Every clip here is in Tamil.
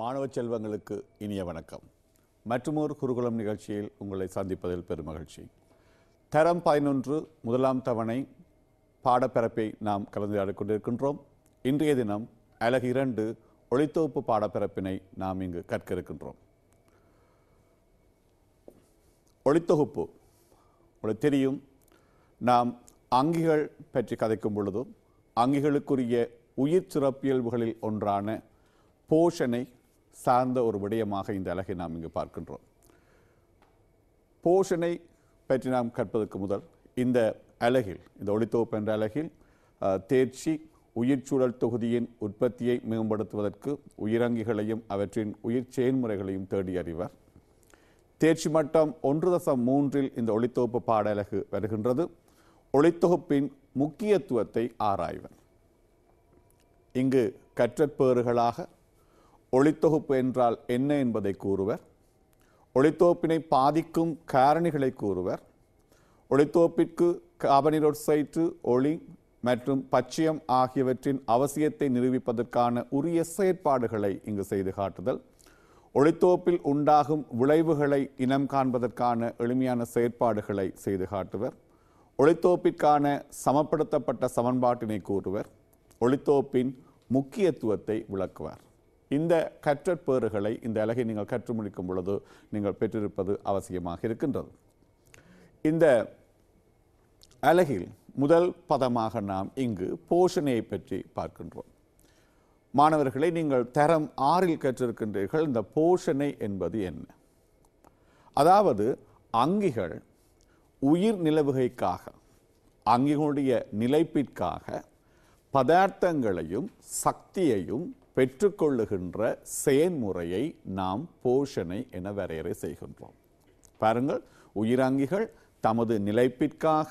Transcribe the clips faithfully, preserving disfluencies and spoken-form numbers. மாணவ செல்வங்களுக்கு இனிய வணக்கம். மற்றொரு குருகுலம் நிகழ்ச்சியில் உங்களை சந்திப்பதில் பெருமகிழ்ச்சி. தரம் பதினொன்று முதலாம் தவணை பாடப்பரப்பை நாம் கலந்துரையாடிக் கொண்டிருக்கின்றோம். இன்றைய தினம் அலகு இரண்டு ஒளித்தொகுப்பு பாடப்பரப்பினை நாம் இங்கு கற்க இருக்கின்றோம். ஒளித்தொகுப்பு உங்களுக்கு தெரியும். நாம் அங்கிகள் பற்றி கதைக்கும் பொழுதும் அங்கிகளுக்குரிய உயிர் சிறப்பியல்புகளில் ஒன்றான போஷனை சார்ந்த ஒரு விடயமாக இந்த அலகை நாம் இங்கு பார்க்கின்றோம். போஷனை பற்றி நாம் கற்பதற்கு முதல் இந்த அலகில், இந்த ஒளித்தொகுப்பு என்ற அலகில், தேர்ச்சி உயிர்ச்சூழல் தொகுதியின் உற்பத்தியை மேம்படுத்துவதற்கு உயிரங்கிகளையும் அவற்றின் உயிர் செயல்முறைகளையும் தேடி அறிவார். தேர்ச்சி மட்டம் ஒன்று தசம் மூன்றில் இந்த ஒளித்தொகுப்பு பாட அலகு வருகின்றது. ஒளித்தொகுப்பின் முக்கியத்துவத்தை ஆராய்வர். இங்கு கற்றற்பேறுகளாக ஒளித்தொகுப்பு என்றால் என்ன என்பதை கூறுவர். ஒளித்தொகுப்பினை பாதிக்கும் காரணிகளை கூறுவர். ஒளித்தொகுப்பிற்கு காபனீரொட்சைட்டு, ஒளி மற்றும் பச்சையம் ஆகியவற்றின் அவசியத்தை நிரூபிப்பதற்கான உரிய செயற்பாடுகளை இங்கு செய்து காட்டுதல். ஒளித்தொகுப்பில் உண்டாகும் விளைவுகளை இனம் காண்பதற்கான எளிமையான செயற்பாடுகளை செய்து காட்டுவர். ஒளித்தொகுப்பிற்கான சமப்படுத்தப்பட்ட சமன்பாட்டினை கூறுவர். ஒளித்தொகுப்பின் முக்கியத்துவத்தை விளக்குவார். இந்த கற்றற்பேறுகளை இந்த அலகை நீங்கள் கற்று முடிக்கும் பொழுது நீங்கள் பெற்றிருப்பது அவசியமாக இருக்கின்றது. இந்த அலகில் முதல் பதமாக நாம் இங்கு போஷனையை பற்றி பார்க்கின்றோம். மாணவர்களை, நீங்கள் தரம் ஆறில் கற்றிருக்கின்றீர்கள். இந்த போஷனை என்பது என்ன? அதாவது அங்கிகள் உயிர் நிலவுகைக்காக, அங்கிகளுடைய நிலைப்பிற்காக பதார்த்தங்களையும் சக்தியையும் பெற்றுக்கொள்ளுகின்ற செயல்முறையை நாம் போஷனை என வரையறை செய்கின்றோம். பாருங்கள், உயிரங்கிகள் தமது நிலைப்பிற்காக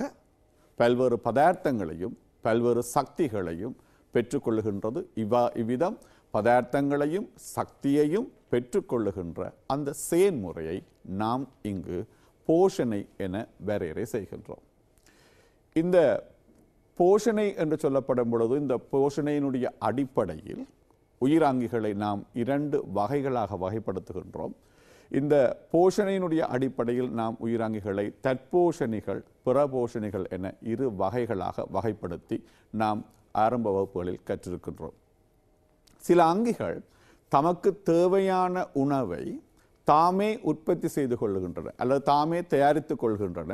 பல்வேறு பதார்த்தங்களையும் பல்வேறு சக்திகளையும் பெற்றுக்கொள்ளுகின்றது. இவ்வா இவ்விதம் பதார்த்தங்களையும் சக்தியையும் பெற்றுக்கொள்ளுகின்ற அந்த செயல்முறையை நாம் இங்கு போஷனை என வரையறை செய்கின்றோம். இந்த போஷனை என்று சொல்லப்படும் பொழுது, இந்த போஷனையினுடைய அடிப்படையில் உயிராங்கிகளை நாம் இரண்டு வகைகளாக வகைப்படுத்துகின்றோம். இந்த போஷனையினுடைய அடிப்படையில் நாம் உயிராங்கிகளை தற்போஷணிகள், புறபோஷணிகள் என இரு வகைகளாக வகைப்படுத்தி நாம் ஆரம்ப வகுப்புகளில் கற்றிருக்கின்றோம். சில அங்கிகள் தமக்கு தேவையான உணவை தாமே உற்பத்தி செய்து கொள்கின்றன அல்லது தாமே தயாரித்துக் கொள்கின்றன.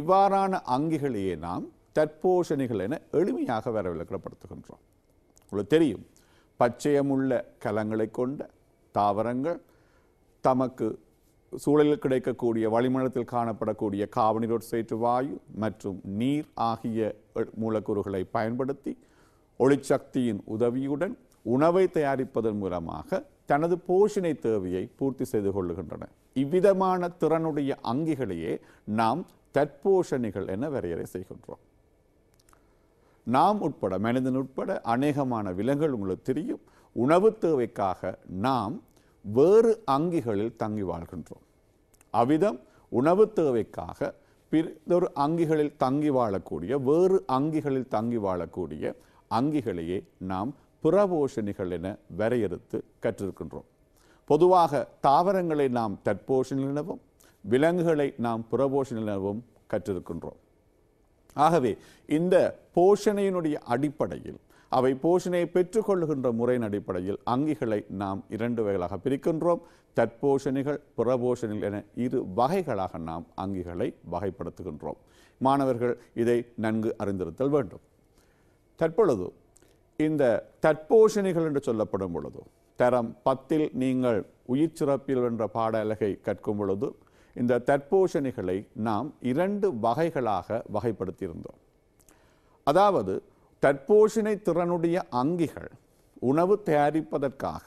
இவ்வாறான அங்கிகளையே நாம் தற்போஷணிகள் என எளிமையாக வரவிலக்கப்படுத்துகின்றோம். உங்களுக்கு தெரியும், பச்சையமுள்ள கலங்களை கொண்ட தாவரங்கள் தமக்கு சூழலில் கிடைக்கக்கூடிய வளிமண்டலத்தில் காணப்படக்கூடிய காபனீரொட்சைட்டு வாயு மற்றும் நீர் ஆகிய மூலக்கூறுகளை பயன்படுத்தி ஒளிச்சக்தியின் உதவியுடன் உணவை தயாரிப்பதன் மூலமாக தனது போஷனை தேவையை பூர்த்தி செய்து கொள்ளுகின்றன. இவ்விதமான திறனுடைய அங்கிகளையே நாம் தற்போஷணிகள் என வரையறை செய்கின்றோம். நாம் உட்பட, மனிதன் உட்பட அநேகமான விலங்குகள் உங்களுக்கு தெரியும், உணவு தேவைக்காக நாம் வேறு அங்கிகளில் தங்கி வாழ்கின்றோம். அவ்விதம் உணவு தேவைக்காக பிறதொரு அங்கிகளில் தங்கி வாழக்கூடிய, வேறு அங்கிகளில் தங்கி வாழக்கூடிய அங்கிகளையே நாம் புறபோஷணிகள் என வரையறுத்து கற்றிருக்கின்றோம். பொதுவாக தாவரங்களை நாம் தற்போஷணிகள் எனவும் விலங்குகளை நாம் புறபோஷணிகள் எனவும் கற்றிருக்கின்றோம். ஆகவே இந்த போஷனையினுடைய அடிப்படையில், அவை போஷனையை பெற்றுக்கொள்ளுகின்ற முறையின் அடிப்படையில் அங்கிகளை நாம் இரண்டு வகைகளாக பிரிக்கின்றோம். தற்போஷணிகள், புறபோஷணிகள் என இரு வகைகளாக நாம் அங்கிகளை வகைப்படுத்துகின்றோம். மாணவர்கள் இதை நன்கு அறிந்திருத்தல் வேண்டும். தற்பொழுது இந்த தற்போஷணிகள் என்று சொல்லப்படும் பொழுது, தரம் பத்தில் நீங்கள் உயிர் சிறப்பியல் என்ற பாட அலகை கற்கும் பொழுது இந்த தற்போஷணிகளை நாம் இரண்டு வகைகளாக வகைப்படுத்தியிருந்தோம். அதாவது தற்போஷணை திறனுடைய அங்கிகள் உணவு தயாரிப்பதற்காக,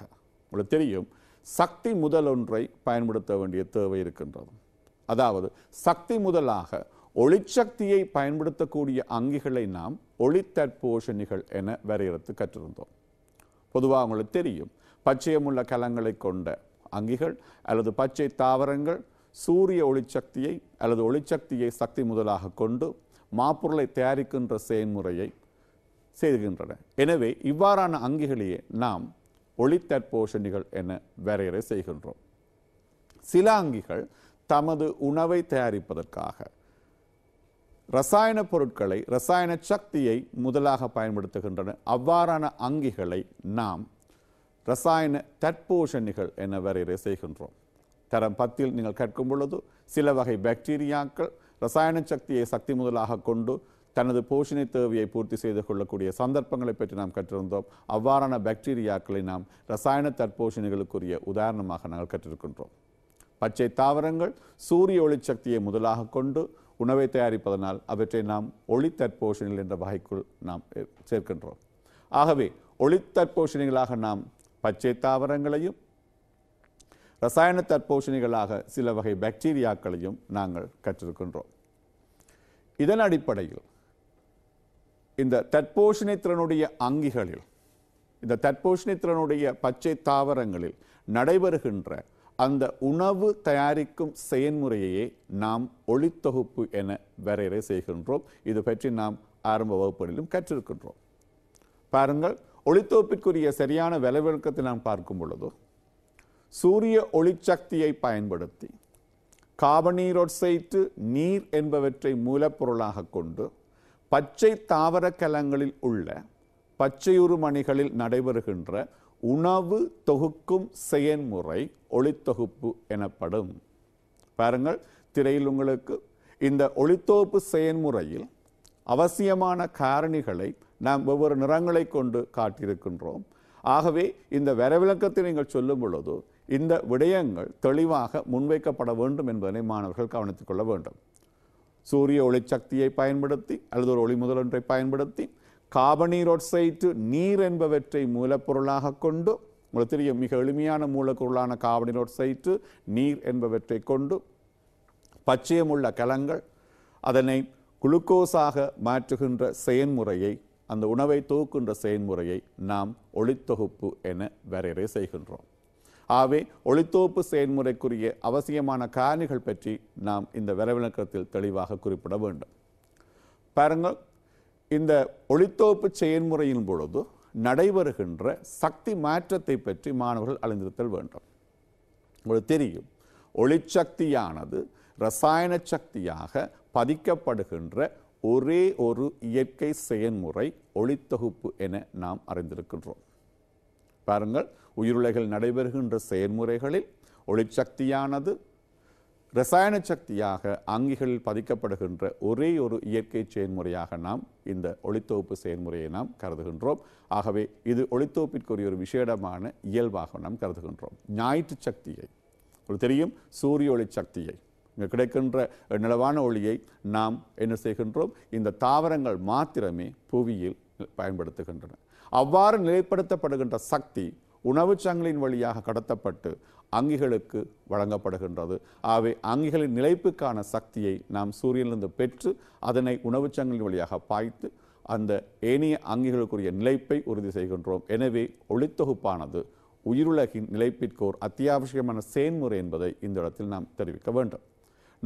உங்களுக்கு தெரியும், சக்தி முதல் ஒன்றை பயன்படுத்த வேண்டிய தேவை இருக்கின்றது. அதாவது சக்தி முதலாக ஒளிச்சக்தியை பயன்படுத்தக்கூடிய அங்கிகளை நாம் ஒளி தற்போஷணிகள் என வரையறுத்து கற்றிருந்தோம். பொதுவாக உங்களுக்கு தெரியும், பச்சையமுள்ள கலங்களை கொண்ட அங்கிகள் அல்லது பச்சை தாவரங்கள் சூரிய ஒளிச்சக்தியை அல்லது ஒளிச்சக்தியை சக்தி முதலாக கொண்டு மாப்பொருளை தயாரிக்கின்ற செயல்முறையை செய்கின்றன. எனவே இவ்வாறான அங்கிகளையே நாம் ஒளித்தற்போஷணிகள் என வரையறை செய்கின்றோம். சிலாங்கிகள் தமது உணவை தயாரிப்பதற்காக ரசாயன பொருட்களை, ரசாயன சக்தியை முதலாக பயன்படுத்துகின்றன. அவ்வாறான அங்கிகளை நாம் ரசாயன தற்போஷணிகள் என வரையறை செய்கின்றோம். தரம் பத்தில் நீங்கள் கேட்கும் பொழுது சில வகை பாக்டீரியாக்கள் ரசாயன சக்தியை சக்தி முதலாக கொண்டு தனது போஷணை தேவையை பூர்த்தி செய்து கொள்ளக்கூடிய சந்தர்ப்பங்களை பற்றி நாம் கற்றிருந்தோம். அவ்வாறான பாக்டீரியாக்களை நாம் ரசாயன தற்போஷணிகளுக்குரிய உதாரணமாக நாங்கள் கற்றிருக்கின்றோம். பச்சை தாவரங்கள் சூரிய ஒளிச்சக்தியை முதலாக கொண்டு உணவை தயாரிப்பதனால் அவற்றை நாம் ஒளித்தற்போஷணிகள் என்ற வகைக்குள் நாம் சேர்க்கின்றோம். ஆகவே ஒளித்தற்போஷணிகளாக நாம் பச்சை தாவரங்களையும், ரசாயன தற்போஷணிகளாக சில வகை பாக்டீரியாக்களையும் நாங்கள் கற்றிருக்கின்றோம். இதன் அடிப்படையில் இந்த தற்போஷணி திறனுடைய அங்கிகளில், இந்த தற்போஷணி திறனுடைய பச்சை தாவரங்களில் நடைபெறுகின்ற அந்த உணவு தயாரிக்கும் செயல்முறையையே நாம் ஒளித்தொகுப்பு என வரையறை செய்கின்றோம். இது பற்றி நாம் ஆரம்ப வகுப்புகளிலும் கற்றிருக்கின்றோம். பாருங்கள், ஒளித்தொகுப்பிற்குரிய சரியான விளைவிலக்கத்தை நாம் பார்க்கும் பொழுது சூரிய ஒளிச்சக்தியை பயன்படுத்தி காபனீரொட்சைட்டு, நீர் என்பவற்றை மூலப்பொருளாக கொண்டு பச்சை தாவர கலங்களில் உள்ள பச்சையுருமணிகளில் நடைபெறுகின்ற உணவு தொகுக்கும் செயன்முறை ஒளித்தொகுப்பு எனப்படும். பாருங்கள், திரையில் உங்களுக்கு இந்த ஒளித்தொகுப்பு செயன்முறையில் அவசியமான காரணிகளை நாம் ஒவ்வொரு நிறங்களை கொண்டு காட்டியிருக்கின்றோம். ஆகவே இந்த வரைவிலக்கத்தை நீங்கள் சொல்லும் பொழுது இந்த விடயங்கள் தெளிவாக முன்வைக்கப்பட வேண்டும் என்பதனை மாணவர்கள் கவனித்துக் கொள்ள வேண்டும். சூரிய ஒளிச்சக்தியை பயன்படுத்தி அல்லது ஒரு ஒளி முதலொன்றை பயன்படுத்தி காபனீரொட்சைட்டு, நீர் என்பவற்றை மூலப்பொருளாக கொண்டு, உங்களுக்கு தெரியும் மிக எளிமையான மூலப்பொருளான காபனீரொட்சைட்டு, நீர் என்பவற்றை கொண்டு பச்சையமுள்ள கலங்கள் அதனை குளுக்கோஸாக மாற்றுகின்ற செயன்முறையை, அந்த உணவை தொகுக்கின்ற செயன்முறையை நாம் ஒளித்தொகுப்பு என வரையறை செய்கின்றோம். ஆகவே ஒளித்தொகுப்பு செயன்முறைக்குரிய அவசியமான காரணிகள் பற்றி நாம் இந்த வரைவிலக்கத்தில் தெளிவாக குறிப்பிட வேண்டும். பாருங்கள், இந்த ஒளித்தொகுப்பு செயன்முறையின் பொழுது நடைபெறுகின்ற சக்தி மாற்றத்தை பற்றி மாணவர்கள் அறிந்திருத்தல் வேண்டும். உங்களுக்கு தெரியும், ஒளிச்சக்தியானது இரசாயன சக்தியாக பதிக்கப்படுகின்ற ஒரே ஒரு இயற்கை செயன்முறை ஒளித்தொகுப்பு என நாம் அறிந்திருக்கின்றோம். பாருங்கள், உயிருலகில் நடைபெறுகின்ற செயன்முறைகளில் ஒளிச்சக்தியானது இரசாயன சக்தியாக அங்கிகளில் பதிக்கப்படுகின்ற ஒரே ஒரு இயற்கை செயல்முறையாக நாம் இந்த ஒளித்தொகுப்பு செயல்முறையை நாம் கருதுகின்றோம். ஆகவே இது ஒளித்தொகுப்பிற்குரிய ஒரு விசேடமான இயல்பாக நாம் கருதுகின்றோம். ஞாயிற்று சக்தியை, உங்களுக்கு தெரியும், சூரிய ஒளிச்சக்தியை, இங்கே கிடைக்கின்ற நிலவான ஒளியை நாம் என்ன செய்கின்றோம், இந்த தாவரங்கள் மாத்திரமே புவியில் பயன்படுத்துகின்றன. அவ்வாறு நிலைப்படுத்தப்படுகின்ற சக்தி உணவு சங்கிலின் வழியாக கடத்தப்பட்டு அங்கிகளுக்கு வழங்கப்படுகின்றது. ஆகவே அங்கிகளின் நிலைப்புக்கான சக்தியை நாம் சூரியனிலிருந்து பெற்று அதனை உணவு சங்கிலின் வழியாக பாய்த்து அந்த ஏனைய அங்கிகளுக்குரிய நிலைப்பை உறுதி செய்கின்றோம். எனவே ஒளித்தொகுப்பானது உயிருலகின் நிலைப்பிற்கு ஒரு அத்தியாவசியமான செயல்முறை என்பதை இந்த இடத்தில் நாம் தெரிவிக்க வேண்டும்.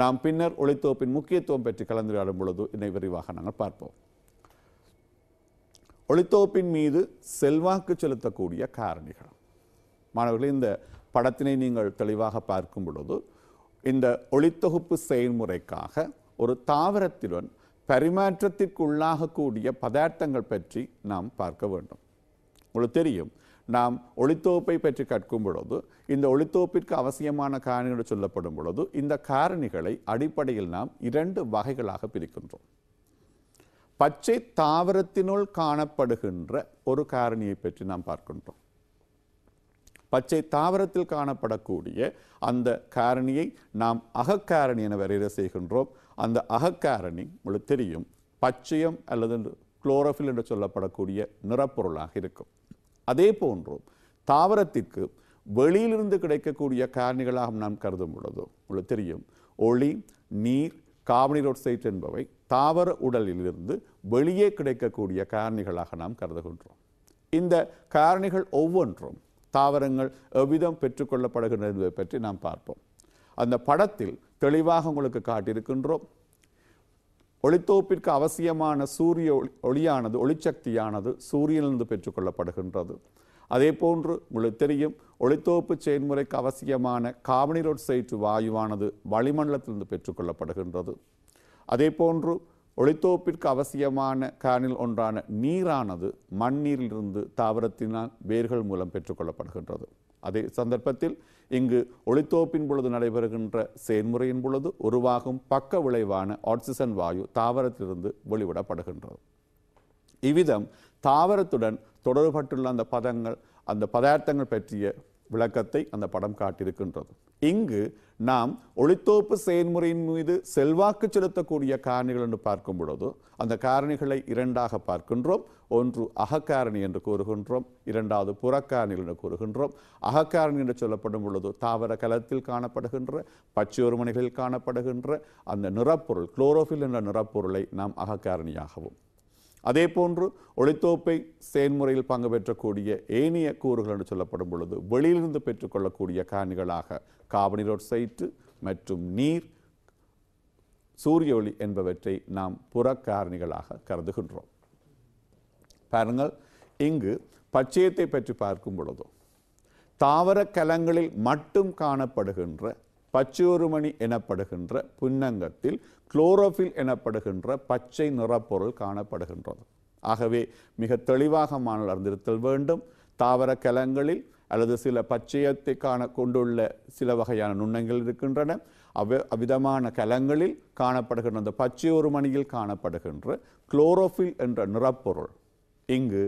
நாம் பின்னர் ஒளித்தொகுப்பின் முக்கியத்துவம் பற்றி கலந்துரையாடும் பொழுது இதனை விரிவாக நாங்கள் பார்ப்போம். ஒளித்தொகுப்பின் மீது செல்வாக்கு செலுத்தக்கூடிய காரணிகள். மாணவர்களே, இந்த படத்தினை நீங்கள் தெளிவாக பார்க்கும் பொழுது இந்த ஒளித்தொகுப்பு செயல்முறைக்காக ஒரு தாவரத்துடன் பரிமாற்றத்திற்குள்ளாகக்கூடிய பதார்த்தங்கள் பற்றி நாம் பார்க்க வேண்டும். உங்களுக்கு தெரியும், நாம் ஒளித்தொகுப்பை பற்றி கற்கும் பொழுது இந்த ஒளித்தொகுப்பிற்கு அவசியமான காரணிகள் சொல்லப்படும் பொழுது இந்த காரணிகளை அடிப்படையில் நாம் இரண்டு வகைகளாக பிரிக்கின்றோம். பச்சை தாவரத்தினுள் காணப்படுகின்ற ஒரு காரணியை பற்றி நாம் பார்க்கின்றோம். பச்சை தாவரத்தில் காணப்படக்கூடிய அந்த காரணியை நாம் அகக்காரணி என வரையறை செய்கின்றோம். அந்த அகக்காரணி உங்களுக்கு தெரியும் பச்சையம் அல்லது குளோரோஃபில் என்று சொல்லப்படக்கூடிய நிறப்பொருளாக இருக்கும். அதே போன்றும் தாவரத்திற்கு வெளியிலிருந்து கிடைக்கக்கூடிய காரணிகளாக நாம் கருதும் பொழுது உங்களுக்கு தெரியும் ஒளி, நீர், காபனீரொட்சைட் என்பவை தாவர உடலிலிருந்து வெளியே கிடைக்கக்கூடிய காரணிகளாக நாம் கருதுகின்றோம். இந்த காரணிகள் ஒவ்வொன்றும் தாவரங்கள் எவ்விதம் பெற்றுக்கொள்ளப்படுகின்றன என்பதை பற்றி நாம் பார்ப்போம். அந்த படத்தில் தெளிவாக உங்களுக்கு காட்டியிருக்கின்றோம். ஒளித்தோப்பிற்கு அவசியமான சூரிய ஒளியானது ஒளிச்சக்தியானது சூரியனிலிருந்து பெற்றுக்கொள்ளப்படுகின்றது. அதே போன்று உங்களுக்கு தெரியும், ஒளித்தோப்பு செயல்முறைக்கு அவசியமான கார்பனீரொட்சைட்டு வாயுவானது வளிமண்டலத்திலிருந்து பெற்றுக்கொள்ளப்படுகின்றது. அதே போன்று ஒளித்தோப்பிற்கு அவசியமான காணில் ஒன்றான நீரானது மண்ணீரிலிருந்து தாவரத்தினால் வேர்கள் மூலம் பெற்றுக்கொள்ளப்படுகின்றது. அதே சந்தர்ப்பத்தில் இங்கு ஒளித்தோப்பின் பொழுது நடைபெறுகின்ற செயல்முறையின் பொழுது உருவாகும் பக்க விளைவான ஆக்சிஜன் வாயு தாவரத்திலிருந்து வெளிவிடப்படுகின்றது. இவ்விதம் தாவரத்துடன் தொடர்பட்டுள்ள அந்த பதங்கள் அந்த பதார்த்தங்கள் பற்றிய விளக்கத்தை அந்த படம் காட்டியிருக்கின்றது. இங்கு நாம் ஒளித்தோப்பு செயல்முறையின் மீது செல்வாக்கு செலுத்தக்கூடிய காரணிகள் என்று பார்க்கும் பொழுது அந்த காரணிகளை இரண்டாக பார்க்கின்றோம். ஒன்று அகக்காரணி என்று கூறுகின்றோம், இரண்டாவது புறக்காரணிகள் என்று கூறுகின்றோம். அகக்காரணி என்று சொல்லப்படும் பொழுது தாவர கலத்தில் காணப்படுகின்ற பச்சையோர்மணிகளில் காணப்படுகின்ற அந்த நிறப்பொருள் குளோரோஃபில் என்ற நிறப்பொருளை நாம் அகக்காரணியாகவும், அதே போன்று ஒளித்தோப்பை செயல்முறையில் பங்கு பெற்றக்கூடிய ஏனைய கூறுகள் என்று சொல்லப்படும் பொழுது வெளியிலிருந்து பெற்றுக்கொள்ளக்கூடிய காரணிகளாக கார்பனீரொட்சைட்டு மற்றும் நீர், சூரிய ஒளி என்பவற்றை நாம் புறக்காரணிகளாக கருதுகின்றோம். பாருங்கள், இங்கு பச்சையத்தை பற்றி பார்க்கும் பொழுதும் தாவர கலங்களில் மட்டும் காணப்படுகின்ற பச்சையோர்மணி எனப்படுகின்ற புன்னங்கத்தில் குளோரோஃபில் எனப்படுகின்ற பச்சை நிறப்பொருள் காணப்படுகின்றது. ஆகவே மிக தெளிவாக மாணவர் அறிந்திருத்தல் வேண்டும். தாவர கலங்களில் அல்லது சில பச்சையத்தை காண கொண்டுள்ள சில வகையான நுண்ணங்கள் இருக்கின்றன. அவ் அவ்விதமான கலங்களில் காணப்படுகின்ற அந்த பச்சையோர்மணியில் காணப்படுகின்ற குளோரோஃபில் என்ற நிறப்பொருள் இங்கு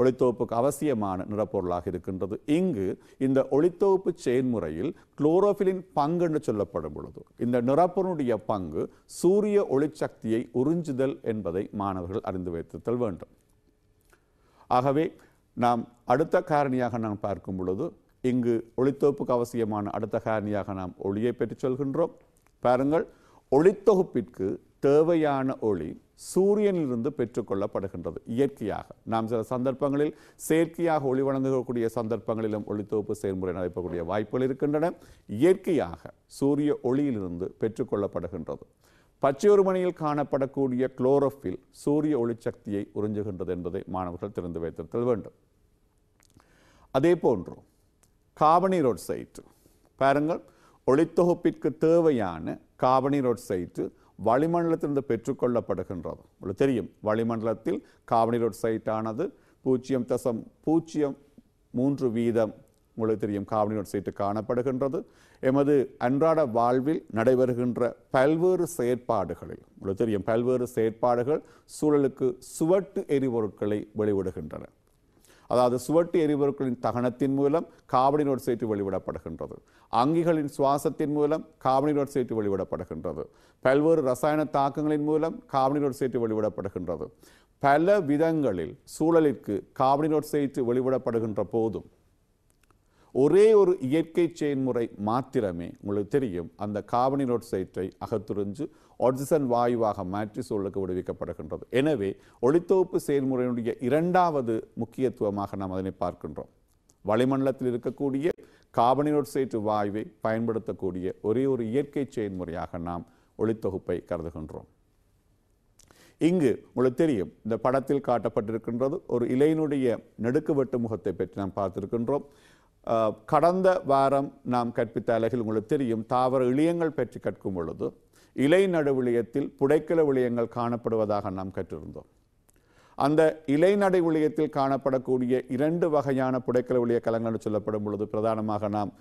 ஒளித்தொகுப்புக்கு அவசியமான நிறப்பொருளாக இருக்கின்றது. இங்கு இந்த ஒளித்தொகுப்பு செயல்முறையில் குளோரோஃபிலின் பங்கு என்று சொல்லப்படும் பொழுது இந்த நிறப்பொருளுடைய பங்கு சூரிய ஒளிச்சக்தியை உறிஞ்சுதல் என்பதை மாணவர்கள் அறிந்து வைத்திருத்தல் வேண்டும். ஆகவே நாம் அடுத்த காரணியாக நாம் பார்க்கும் பொழுது இங்கு ஒளித்தொகுப்புக்கு அவசியமான அடுத்த காரணியாக நாம் ஒளியை பெற்றுச் சொல்கின்றோம். பாருங்கள், ஒளித்தொகுப்பிற்கு தேவையான ஒளி சூரியனிலிருந்து பெற்றுக்கொள்ளப்படுகின்றது இயற்கையாக. நாம் சில சந்தர்ப்பங்களில் செயற்கையாக ஒளி வழங்கக்கூடிய சந்தர்ப்பங்களிலும் ஒளித்தொகுப்பு செயல்முறை நடைபெறக்கூடிய வாய்ப்புகள் இருக்கின்றன. இயற்கையாக சூரிய ஒளியிலிருந்து பெற்றுக்கொள்ளப்படுகின்றது. பச்சையோர்மணியில் காணப்படக்கூடிய குளோரோஃபில் சூரிய ஒளிச்சக்தியை உறிஞ்சுகின்றது என்பதை மாணவர்கள் தெரிந்து வைத்திருத்தல் வேண்டும். அதே போன்று கார்பனீரொட்சைட்டு, பாருங்கள், ஒளித்தொகுப்பிற்கு தேவையான கார்பனீரொட்சைட்டு வளிமண்டலத்திலிருந்து பெற்றுக்கொள்ளப்படுகின்றது. உங்களுக்கு தெரியும், வளிமண்டலத்தில் கார்பனீரொட்சைட்டானது பூஜ்ஜியம் தசம் பூஜ்ஜியம் மூன்று வீதம் உங்களுக்கு தெரியும் கார்பனீரொட்சைட்டு காணப்படுகின்றது. எமது அன்றாட வாழ்வில் நடைபெறுகின்ற பல்வேறு செயற்பாடுகளில் உங்களுக்கு தெரியும் பல்வேறு செயற்பாடுகள் சூழலுக்கு சுவட்டு எரிபொருட்களை வெளிவிடுகின்றன. அதாவது சுவட்டு எரிபொருட்களின் தகனத்தின் மூலம் கார்பனீரொட்சைட்டு வெளிவிடப்படுகின்றது. அங்கிகளின் சுவாசத்தின் மூலம் கார்பனீரொட்சைட்டு வெளிவிடப்படுகின்றது. பல்வேறு ரசாயன தாக்கங்களின் மூலம் கார்பனீரொட்சைட்டு வெளிவிடப்படுகின்றது. பல விதங்களில் சூழலிற்கு கார்பனீரொட்சைட்டு வெளிவிடப்படுகின்ற போதும் ஒரே ஒரு இயற்கை செயல்முறை மாத்திரமே உங்களுக்கு தெரியும் அந்த கார்பனீரொட்சைட்டை அகத்துறிஞ்சு ஆக்சிஜன் வாயுவாக மாற்றி சூழலுக்கு விடுவிக்கப்படுகின்றது. எனவே ஒளித்தொகுப்பு செயல்முறையினுடைய இரண்டாவது முக்கியத்துவமாக நாம் அதனை பார்க்கின்றோம். வளிமண்டலத்தில் இருக்கக்கூடிய கார்பனீரொட்சைட்டு வாயுவை பயன்படுத்தக்கூடிய ஒரே ஒரு இயற்கை செயல்முறையாக நாம் ஒளித்தொகுப்பை கருதுகின்றோம். இங்கு உங்களுக்கு தெரியும் இந்த படத்தில் காட்டப்பட்டிருக்கின்றது ஒரு இலையினுடைய நெடுக்கு வெட்டு முகத்தை பற்றி நாம் பார்த்திருக்கின்றோம். கடந்த வாரம் நாம் கற்பித்த அலகில் உங்களுக்கு தெரியும் தாவர இழையங்கள் பற்றி கற்கும் பொழுது இலை நடு விளியத்தில் புடைக்கல விளியங்கள் காணப்படுவதாக நாம் கற்றிருந்தோம். அந்த இலை நடை விளியத்தில் காணப்படக்கூடிய இரண்டு வகையான புடைக்கல விளிய கலங்கள் என்று சொல்லப்படும் பொழுது பிரதானமாக நாம்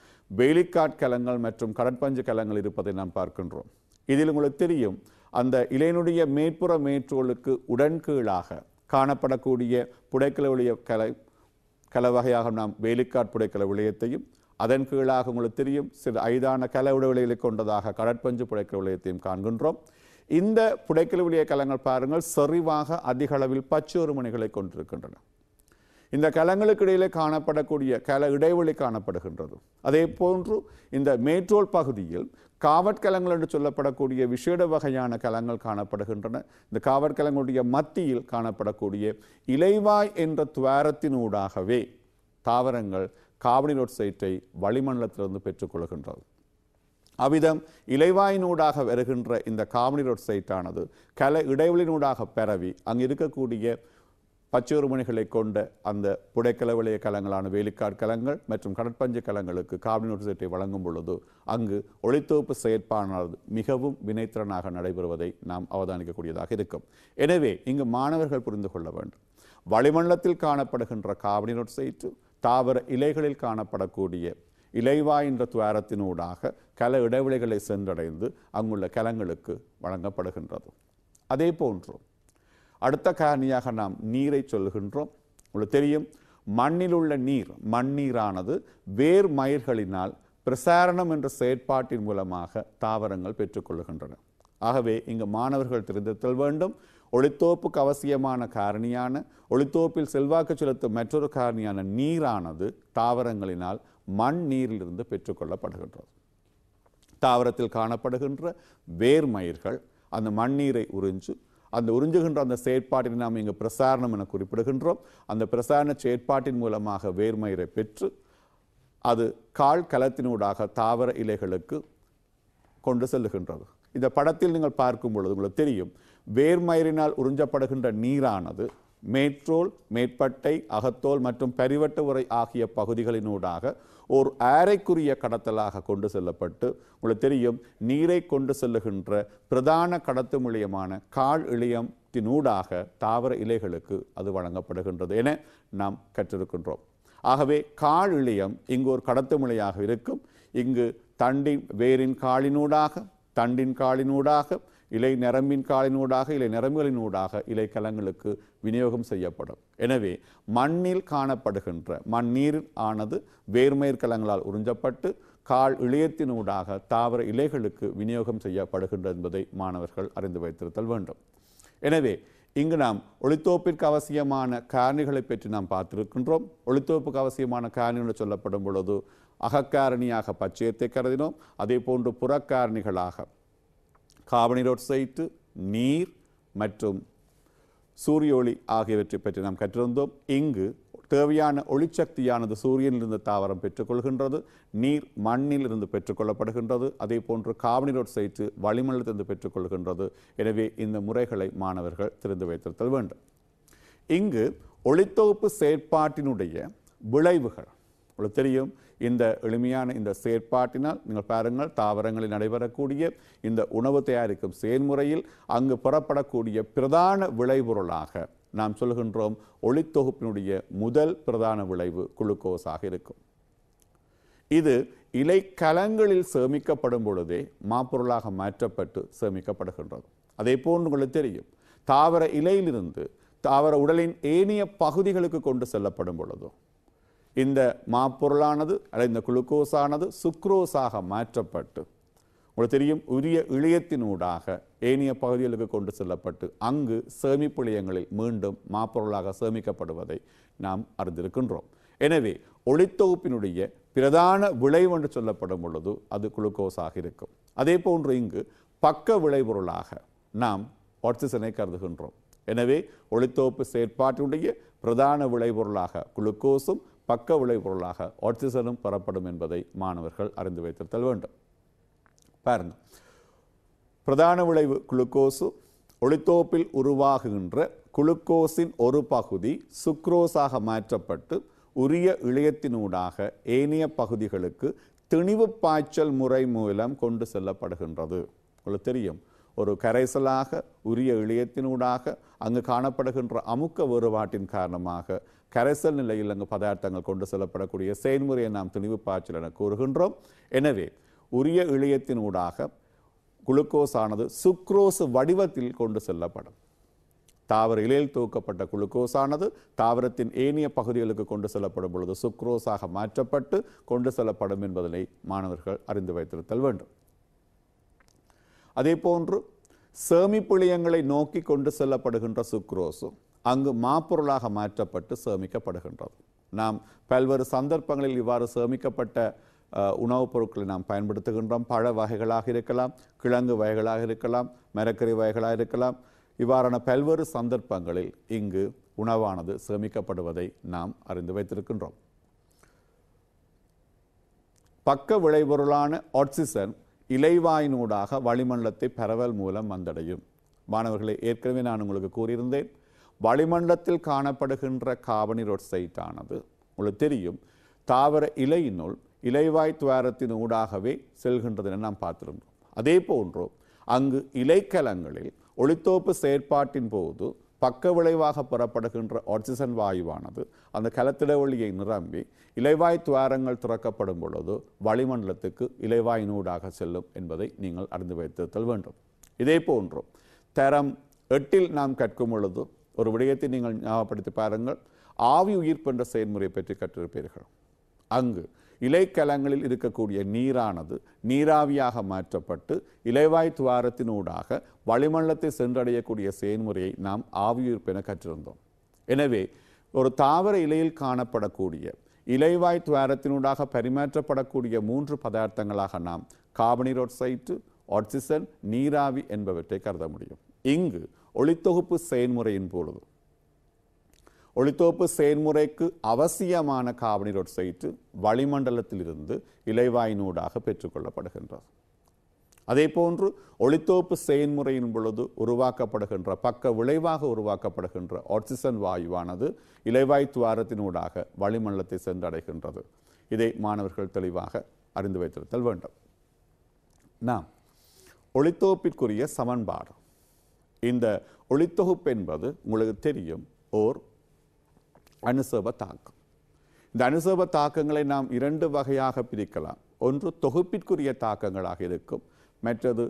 வேலிக்காட் கலங்கள் மற்றும் கடற்பஞ்சு கலங்கள் இருப்பதை நாம் பார்க்கின்றோம். இதில் உங்களுக்கு தெரியும் அந்த இலையினுடைய மேற்புற மேற்றோலுக்கு உடன்கீழாக காணப்படக்கூடிய புடைக்கல விளிய கலை கல வகையாக நாம் வேலிக்காட்புடை கல விளையத்தையும் அதன் கீழாக உங்களுக்கு தெரியும் சில ஐதான கல உடவிலைகளை கொண்டதாக கடற்பஞ்சு புடைக்கல விளையத்தையும் காண்கின்றோம். இந்த புடைக்கல விளைய கலங்கள் பாருங்கள் செறிவாக அதிக அளவில் பச்சையோர்மணிகளை கொண்டிருக்கின்றன. இந்த கலங்களுக்கு இடையிலே காணப்படக்கூடிய கல இடைவெளி காணப்படுகின்றது. அதே போன்று இந்த மேற்றோல் பகுதியில் காவற்கலங்கள் என்று சொல்லப்படக்கூடிய விசேட வகையான கலங்கள் காணப்படுகின்றன. இந்த காவற்கலங்களுடைய மத்தியில் காணப்படக்கூடிய இலைவாய் என்ற துவாரத்தினூடாகவே தாவரங்கள் கார்பனீரொட்சைட்டை வளிமண்டலத்திலிருந்து பெற்றுக்கொள்கின்றது. அவிதம் இலைவாயினூடாக வருகின்ற இந்த காமனி ரோட் சைட்டானது கலை இடைவெளினூடாக பரவி அங்கு இருக்கக்கூடிய பச்சோறுமணிகளை கொண்ட அந்த புடைக்கலவளைய கலங்களான வேலிக்காட் கலங்கள் மற்றும் கடற்பஞ்சு கலங்களுக்கு காமனி ரோட் சைட்டை வழங்கும் பொழுது அங்கு ஒளித்தொகுப்பு செயற்பாடானது மிகவும் வினைத்திறனாக நடைபெறுவதை நாம் அவதானிக்கக்கூடியதாக இருக்கும். எனவே இங்கு மாணவர்கள் புரிந்து கொள்ள வேண்டும், வளிமண்டலத்தில் காணப்படுகின்ற காமனி ரோட் சைட்டு தாவர இலைகளில் காணப்படக்கூடிய இலைவாயின்ற துவாரத்தினூடாக கல இடைவெளிகளை சென்றடைந்து அங்குள்ள கலங்களுக்கு வழங்கப்படுகின்றது. அதே போன்று அடுத்த காரணியாக நாம் நீரை சொல்கின்றோம். உங்களுக்கு தெரியும், மண்ணில் உள்ள நீர், மண்ணீரானது வேர் மயிர்களினால் பிரசாரணம் என்ற செயற்பாட்டின் மூலமாக தாவரங்கள் பெற்றுக்கொள்கின்றன. ஆகவே இங்கு மாணவர்கள் தெரிந்திருத்தல் வேண்டும், ஒளித்தோப்புக்கு அவசியமான காரணியான, ஒளித்தோப்பில் செல்வாக்கு செலுத்தும் மற்றொரு காரணியான நீரானது தாவரங்களினால் மண் நீரிலிருந்து பெற்றுக்கொள்ளப்படுகின்றது. தாவரத்தில் காணப்படுகின்ற வேர்மயிர்கள் அந்த மண்ணீரை உறிஞ்சு அந்த உறிஞ்சுகின்ற அந்த செயற்பாட்டினை நாம் இங்கு பிரசாரணம் என குறிப்பிடுகின்றோம். அந்த பிரசாரண செயற்பாட்டின் மூலமாக வேர்மயிரை பெற்று அது கால் கலத்தினூடாக தாவர இலைகளுக்கு கொண்டு செல்லுகின்றது. இந்த படத்தில் நீங்கள் பார்க்கும் பொழுது உங்களுக்கு தெரியும், வேர்மயிரினால் உறிஞ்சப்படுகின்ற நீரானது மேற்றோல், மேற்பட்டை, அகத்தோல் மற்றும் பரிவட்ட உறை ஆகிய பகுதிகளினூடாக ஒரு ஆரைக்குரிய கடத்தலாக கொண்டு செல்லப்பட்டு உங்களுக்கு தெரியும், நீரை கொண்டு செல்லுகின்ற பிரதான கடத்தும் இழையமான கால் இழையத்தினூடாக தாவர இலைகளுக்கு அது வழங்கப்படுகின்றது என நாம் கற்றிருக்கின்றோம். ஆகவே கால் இழையம் இங்கு ஒரு கடத்தும் இழையாக இருக்கும். இங்கு தண்டின் வேரின் காலினூடாக, தண்டின் காலினூடாக, இலை நரம்பின் காலினூடாக, இலை நரம்புகளினூடாக இலை கலங்களுக்கு விநியோகம் செய்யப்படும். எனவே மண்ணில் காணப்படுகின்ற மண்ணீர் ஆனது வேர்மயிர் கலங்களால் உறிஞ்சப்பட்டு கால் இழையத்தினூடாக தாவர இலைகளுக்கு விநியோகம் செய்யப்படுகின்றது என்பதை மாணவர்கள் அறிந்து வைத்திருத்தல் வேண்டும். எனவே இங்கு நாம் ஒளித்தோப்பிற்கு அவசியமான காரணிகளை பற்றி நாம் பார்த்திருக்கின்றோம். ஒளித்தோப்புக்கு அவசியமான காரணிகள் சொல்லப்படும் பொழுது அகக்காரணியாக பச்சையத்தை கருதினோம். அதே போன்று புறக்காரணிகளாக காபனீரொட்சைட்டு, நீர் மற்றும் சூரிய ஒளி ஆகியவற்றை பற்றி நாம் கற்றிருந்தோம். இங்கு தேவையான ஒளிச்சக்தியானது சூரியனிலிருந்து தாவரம் பெற்றுக்கொள்கின்றது, நீர் மண்ணிலிருந்து பெற்றுக்கொள்ளப்படுகின்றது, அதே போன்று காபனீரொட்சைட்டு வளிமண்டலத்திலிருந்து பெற்றுக்கொள்கின்றது. எனவே இந்த முறைகளை மாணவர்கள் தெரிந்து வைத்திருத்தல் வேண்டும். இங்கு ஒளித்தொகுப்பு செயற்பாட்டினுடைய விளைவுகள் உங்களுக்கு தெரியும். இந்த எளிமையான இந்த செயற்பாட்டினால் நீங்கள் பாருங்கள், தாவரங்களில் நடைபெறக்கூடிய இந்த உணவு தயாரிக்கும் செயல்முறையில் அங்கு பெறப்படக்கூடிய பிரதான விளைபொருளாக நாம் சொல்கின்றோம், ஒளித்தொகுப்பினுடைய முதல் பிரதான விளைவு குளுக்கோஸாக இருக்கும். இது இலை கலங்களில் சேமிக்கப்படும் பொழுதே மாப்பொருளாக மாற்றப்பட்டு சேமிக்கப்படுகின்றது. அதே போன்று உங்களுக்கு தெரியும், தாவர இலையிலிருந்து தாவர உடலின் ஏனைய பகுதிகளுக்கு கொண்டு செல்லப்படும் பொழுதும் இந்த மாப்பொருளானது அல்லது இந்த குளுக்கோஸானது சுக்ரோஸாக மாற்றப்பட்டு உங்களுக்கு தெரியும், உரிய இழையத்தினூடாக ஏனைய பகுதிகளுக்கு கொண்டு செல்லப்பட்டு அங்கு சேமிப்பு இழையங்களில் மீண்டும் மாப்பொருளாக சேமிக்கப்படுவதை நாம் அறிந்திருக்கின்றோம். எனவே ஒளித்தொகுப்பினுடைய பிரதான விளைவு என்று சொல்லப்படும் பொழுது அது குளுக்கோஸாக இருக்கும். அதே போன்று இங்கு பக்க விளைபொருளாக நாம் ஆக்சிஜனை கருதுகின்றோம். எனவே ஒளித்தொகுப்பு செயற்பாட்டினுடைய பிரதான விளைபொருளாக குளுக்கோஸும் பக்க விளைபொருளாக ஆக்சிஜனும் பெறப்படும் என்பதை மாணவர்கள் அறிந்து வைத்திருத்தல் வேண்டும். பாருங்கள், பிரதான விளைவு குளுக்கோஸு, ஒளித்தோப்பில் உருவாகுகின்ற குளுக்கோஸின் ஒரு பகுதி சுக்ரோஸாக மாற்றப்பட்டு உரிய இழையத்தினூடாக ஏனைய பகுதிகளுக்கு திணிவு பாய்ச்சல் முறை மூலம் கொண்டு செல்லப்படுகின்றது. உங்களுக்கு தெரியும், ஒரு கரைசலாக உரிய இழையத்தினூடாக அங்கு காணப்படுகின்ற அமுக்க வேறுபாட்டின் காரணமாக கரைசல் நிலையில் அங்கு பதார்த்தங்கள் கொண்டு செல்லப்படக்கூடிய செயல்முறையை நாம் திணிவு பாய்ச்சல் என கூறுகின்றோம். எனவே உரிய இழையத்தினூடாக குளுக்கோஸ் ஆனது சுக்ரோஸ் வடிவத்தில் கொண்டு செல்லப்படும். தாவர இலையில் தூக்கப்பட்ட குளுக்கோஸ் ஆனது தாவரத்தின் ஏனைய பகுதிகளுக்கு கொண்டு செல்லப்படும் பொழுது சுக்ரோஸாக மாற்றப்பட்டு கொண்டு செல்லப்படும் என்பதனை மாணவர்கள் அறிந்து வைத்திருத்தல் வேண்டும். அதே போன்று சேமிப்பு இழையங்களை நோக்கி கொண்டு செல்லப்படுகின்ற சுக்ரோஸும் அங்கு மாப்பொருளாக மாற்றப்பட்டு சேமிக்கப்படுகின்றது. நாம் பல்வேறு சந்தர்ப்பங்களில் இவ்வாறு சேமிக்கப்பட்ட உணவுப் பொருட்களை நாம் பயன்படுத்துகின்றோம். பழ வகைகளாக இருக்கலாம், கிழங்கு வகைகளாக இருக்கலாம், மரக்கறி வகைகளாக இருக்கலாம். இவ்வாறான பல்வேறு சந்தர்ப்பங்களில் இங்கு உணவானது சேமிக்கப்படுவதை நாம் அறிந்து வைத்திருக்கின்றோம். பக்க விளைபொருளான ஆக்சிஜன் இலைவாயினூடாக வளிமண்டலத்தை பரவல் மூலம் வந்தடையும். மாணவர்களே, ஏற்கனவே நான் உங்களுக்கு கூறியிருந்தேன், வளிமண்டலத்தில் காணப்படுகின்ற கார்பனீரொட்சைட் ஆனது உங்களுக்கு தெரியும் தாவர இலையினுள் இலைவாய் துவாரத்தின் ஊடாகவே செல்கின்றது என நாம் பார்த்திருந்தோம். அதே போன்றோ அங்கு இலைக்கலங்களில் ஒளித்தோப்பு செயற்பாட்டின் போது பக்க விளைவாக பெறப்படுகின்ற ஆக்சிஜன் வாயுவானது அந்த கலத்திடவெளியை நிரம்பி இலைவாய் துவாரங்கள் திறக்கப்படும் பொழுது வளிமண்டலத்துக்கு இலைவாயினூடாக செல்லும் என்பதை நீங்கள் அறிந்து வைத்திருத்தல் வேண்டும். இதே போன்று தரம் எட்டில் நாம் கற்கும் பொழுது ஒரு விடயத்தை நீங்கள் ஞாபகப்படுத்தி பாருங்கள், ஆவி உயிர்ப்பு என்ற செயல்முறையை பற்றி கற்றிருப்பீர்கள். அங்கு இலைக்கலங்களில் இருக்கக்கூடிய நீரானது நீராவியாக மாற்றப்பட்டு இலைவாய் துவாரத்தினூடாக வளிமண்டலத்தை சென்றடையக்கூடிய செயல்முறையை நாம் ஆவியுயிர்ப்பு என கற்றிருந்தோம். எனவே ஒரு தாவர இலையில் காணப்படக்கூடிய இலைவாய் துவாரத்தினூடாக பரிமாற்றப்படக்கூடிய மூன்று பதார்த்தங்களாக நாம் கார்பனீரொட்சைட்டு, ஆக்சிஜன், நீராவி என்பவற்றை கருத முடியும். இங்கு ஒளித்தொகுப்பு செயல்முறையின் பொழுது ஒளித்தொகுப்பு செயல்முறைக்கு அவசியமான கார்பனீரொட்சைட் வளிமண்டலத்திலிருந்து இலைவாயினூடாக பெற்றுக்கொள்ளப்படுகின்றது. அதே போன்று ஒளித்தொகுப்பு செயல்முறையின் பொழுது உருவாக்கப்படுகின்ற பக்க விளைவாக உருவாக்கப்படுகின்ற ஆக்சிஜன் வாயுவானது இலைவாய் துவாரத்தினூடாக வளிமண்டலத்தை சென்றடைகின்றது. இதை மாணவர்கள் தெளிவாக அறிந்து வைத்திருத்தல் வேண்டும். நாம் ஒளித்தொகுப்பிற்குரிய சமன்பாடு, இந்த ஒளித்தொகுப்பு என்பது உங்களுக்கு தெரியும் ஓர் அனுசர்வ தாக்கம். இந்த அனுசர்வ தாக்கங்களை நாம் இரண்டு வகையாக பிரிக்கலாம். ஒன்று தொகுப்பிற்குரிய தாக்கங்களாக இருக்கும், மற்றது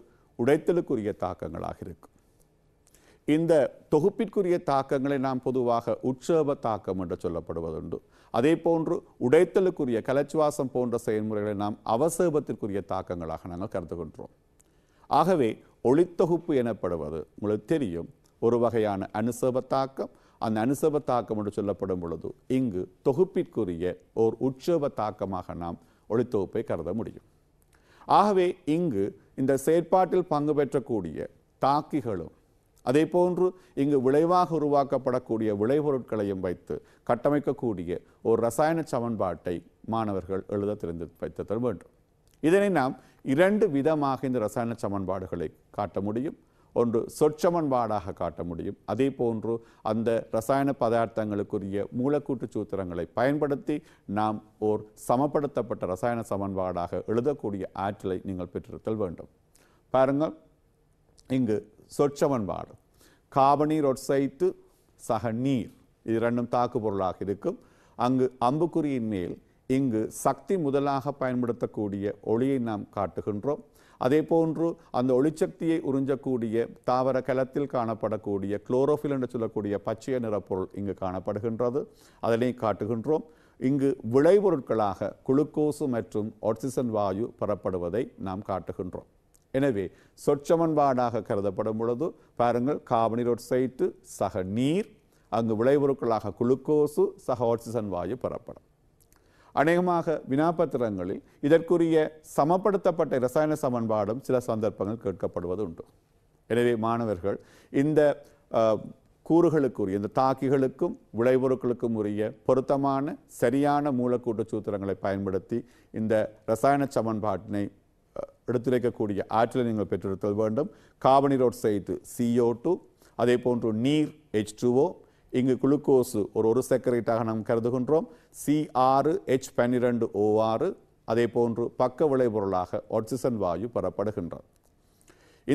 உடைத்தலுக்குரிய தாக்கங்களாக இருக்கும். இந்த தொகுப்பிற்குரிய தாக்கங்களை நாம் பொதுவாக உட்சேப தாக்கம் என்று சொல்லப்படுவதுண்டு. அதே போன்று உடைத்தலுக்குரிய கலச்சுவாசம் போன்ற செயல்முறைகளை நாம் அவசேபத்திற்குரிய தாக்கங்களாக நாங்கள் கருதுகின்றோம். ஆகவே ஒளித்தொகுப்பு எனப்படுவது உங்களுக்கு தெரியும் ஒரு வகையான அனுசர்வ தாக்கம். அந்த அனுசர்வ தாக்கம் என்று சொல்லப்படும் பொழுது இங்கு தொகுப்பிற்குரிய ஓர் உட்சேப தாக்கமாக நாம் ஒளித்தொகுப்பை கருத முடியும். ஆகவே இங்கு இந்த செயற்பாட்டில் பங்கு பெற்றக்கூடிய தாக்கிகளும் அதே போன்று இங்கு விளைவாக உருவாக்கப்படக்கூடிய விளைபொருட்களையும் வைத்து கட்டமைக்கக்கூடிய ஒரு ரசாயன சமன்பாட்டை மாணவர்கள் எழுத தெரிந்து வைத்து தர வேண்டும். இதனை நாம் இரண்டு விதமாக இந்த ரசாயன சமன்பாடுகளை காட்ட முடியும். ஒன்று சொற்சமன்பாடாக காட்ட முடியும். அதே போன்று அந்த ரசாயன பதார்த்தங்களுக்குரிய மூலக்கூட்டு சூத்திரங்களை பயன்படுத்தி நாம் ஓர் சமப்படுத்தப்பட்ட ரசாயன சமன்பாடாக எழுதக்கூடிய ஆற்றலை நீங்கள் பெற்றிருத்தல் வேண்டும். பாருங்கள், இங்கு சொற்சமன்பாடு கார்பனீரொட்சைட்டு சக நீர் இது இரண்டும் தாக்கு பொருளாக இருக்கும். அங்கு அம்புக்குறியின் மேல் இங்கு சக்தி முதலாக பயன்படுத்தக்கூடிய ஒளியை நாம் காட்டுகின்றோம். அதே போன்று அந்த ஒளிச்சக்தியை உறிஞ்சக்கூடிய தாவர கலத்தில் காணப்படக்கூடிய குளோரோஃபில் என்று சொல்லக்கூடிய பச்சைய நிறப்பொருள் இங்கு காணப்படுகின்றது, அதனை காட்டுகின்றோம். இங்கு விளைபொருட்களாக குளுக்கோசு மற்றும் ஆக்சிஜன் வாயு பெறப்படுவதை நாம் காட்டுகின்றோம். எனவே சொற்சமன்பாடாக கருதப்படும் பொழுது பாருங்கள், கார்பனீரொட்சைட்டு சக நீர், அங்கு விளைபொருட்களாக குளுக்கோசு சக ஆக்சிஜன் வாயு பெறப்படும். அநேகமாக வினாபத்திரங்களில் இதற்குரிய சமப்படுத்தப்பட்ட இரசாயன சமன்பாடும் சில சந்தர்ப்பங்கள் கேட்கப்படுவது உண்டு. எனவே மாணவர்கள் இந்த கூறுகளுக்குரிய இந்த தாக்கிகளுக்கும் விளைபொருட்களுக்கும் உரிய பொருத்தமான சரியான மூலக்கூட்டு சூத்திரங்களை பயன்படுத்தி இந்த இரசாயன சமன்பாட்டினை எடுத்துரைக்கக்கூடிய ஆற்றலை நீங்கள் பெற்றிருத்தல் வேண்டும். கார்பனீரொட்சைட்டு சி ஓ டூ, அதே போன்று நீர் எச் டூ ஓ, இங்கு குளுக்கோசு ஒரு ஒரு சர்க்கரைட்டாக நாம் கருதுகின்றோம் சி ஆறு எச் பன்னிரண்டு ஓ ஆறு, அதே போன்று பக்க விளைபொருளாக ஆக்சிஜன் வாயு பெறப்படுகின்றது.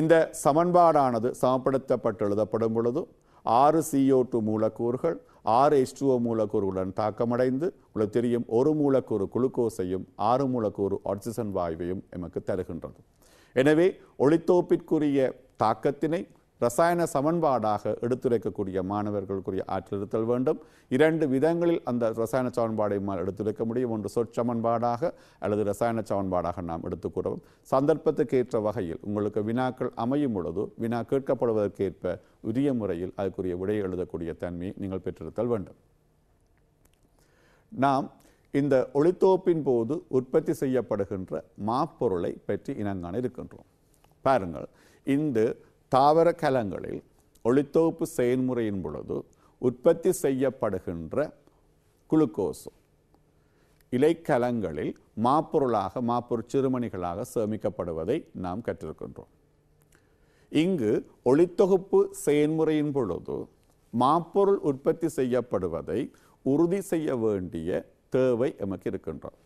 இந்த சமன்பாடானது சமப்படுத்தப்பட்டு எழுதப்படும் பொழுது ஆறு சி ஓ டூ மூலக்கூறுகள் ஆறு எச் டூ ஓ மூலக்கூறுகளுடன் தாக்கமடைந்து உங்களுக்கு தெரியும் ஒரு மூலக்கூறு குளுக்கோஸையும் ஆறு மூலக்கூறு ஆக்சிஜன் வாயுவையும் எமக்கு தருகின்றது. எனவே ஒளித்தோப்பிற்குரிய தாக்கத்தினை ரசாயன சமன்பாடாக எடுத்துரைக்கக்கூடிய மாணவர்களுக்குரிய ஆற்றல் இருத்தல் வேண்டும். இரண்டு விதங்களில் அந்த ரசாயன சமன்பாடை எடுத்துரைக்க முடியும். ஒன்று சொற்சமன்பாடாக அல்லது ரசாயன சமன்பாடாக நாம் எடுத்துக்கூறவும். சந்தர்ப்பத்துக்கேற்ற வகையில் உங்களுக்கு வினாக்கள் அமையும் பொழுது வினா கேட்கப்படுவதற்கேற்ப உரிய முறையில் அதுக்குரிய விடையை எழுதக்கூடிய தன்மையை நீங்கள் பெற்றிருத்தல் வேண்டும். நாம் இந்த ஒளித்தோப்பின் போது உற்பத்தி செய்யப்படுகின்ற மாப்பொருளை பற்றி இனங்காண இருக்கின்றோம். பாருங்கள், இந்த தாவர கலங்களில் ஒளித்தொகுப்பு செயல்முறையின் பொழுது உற்பத்தி செய்யப்படுகின்ற குளுக்கோஸும் இலைக்கலங்களில் மாப்பொருளாக மாப்பொருள் சிறுமணிகளாக சேமிக்கப்படுவதை நாம் கற்றிருக்கின்றோம். இங்கு ஒளித்தொகுப்பு செயல்முறையின் பொழுது மாப்பொருள் உற்பத்தி செய்யப்படுவதை உறுதி செய்ய வேண்டிய தேவை எமக்கு இருக்கின்றோம்.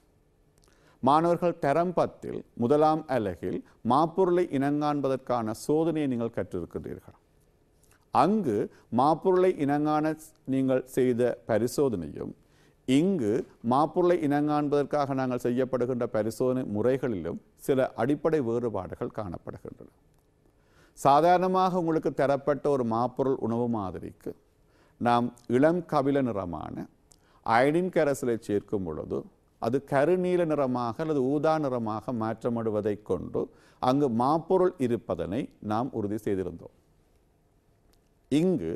மாணவர்கள் தரம் பத்தில் முதலாம் அலகில் மாப்பொருளை இனங்காண்பதற்கான சோதனையை நீங்கள் கற்றிருக்கிறீர்கள். அங்கு மாப்பொருளை இனங்காண நீங்கள் செய்த பரிசோதனையும் இங்கு மாப்பொருளை இனங்காண்பதற்காக நாங்கள் செய்யப்படுகின்ற பரிசோதனை முறைகளிலும் சில அடிப்படை வேறுபாடுகள் காணப்படுகின்றன. சாதாரணமாக உங்களுக்கு தரப்பட்ட ஒரு மாப்பொருள் உணவு மாதிரிக்கு நாம் இளம் கபில நிறமான அயனின் கரைசலை சேர்க்கும் பொழுது அது கருநீல நிறமாக அல்லது ஊதா நிறமாக மாற்றமடுவதை கொண்டு அங்கு மாப்பொருள் இருப்பதனை நாம் உறுதி செய்திருந்தோம். இங்கு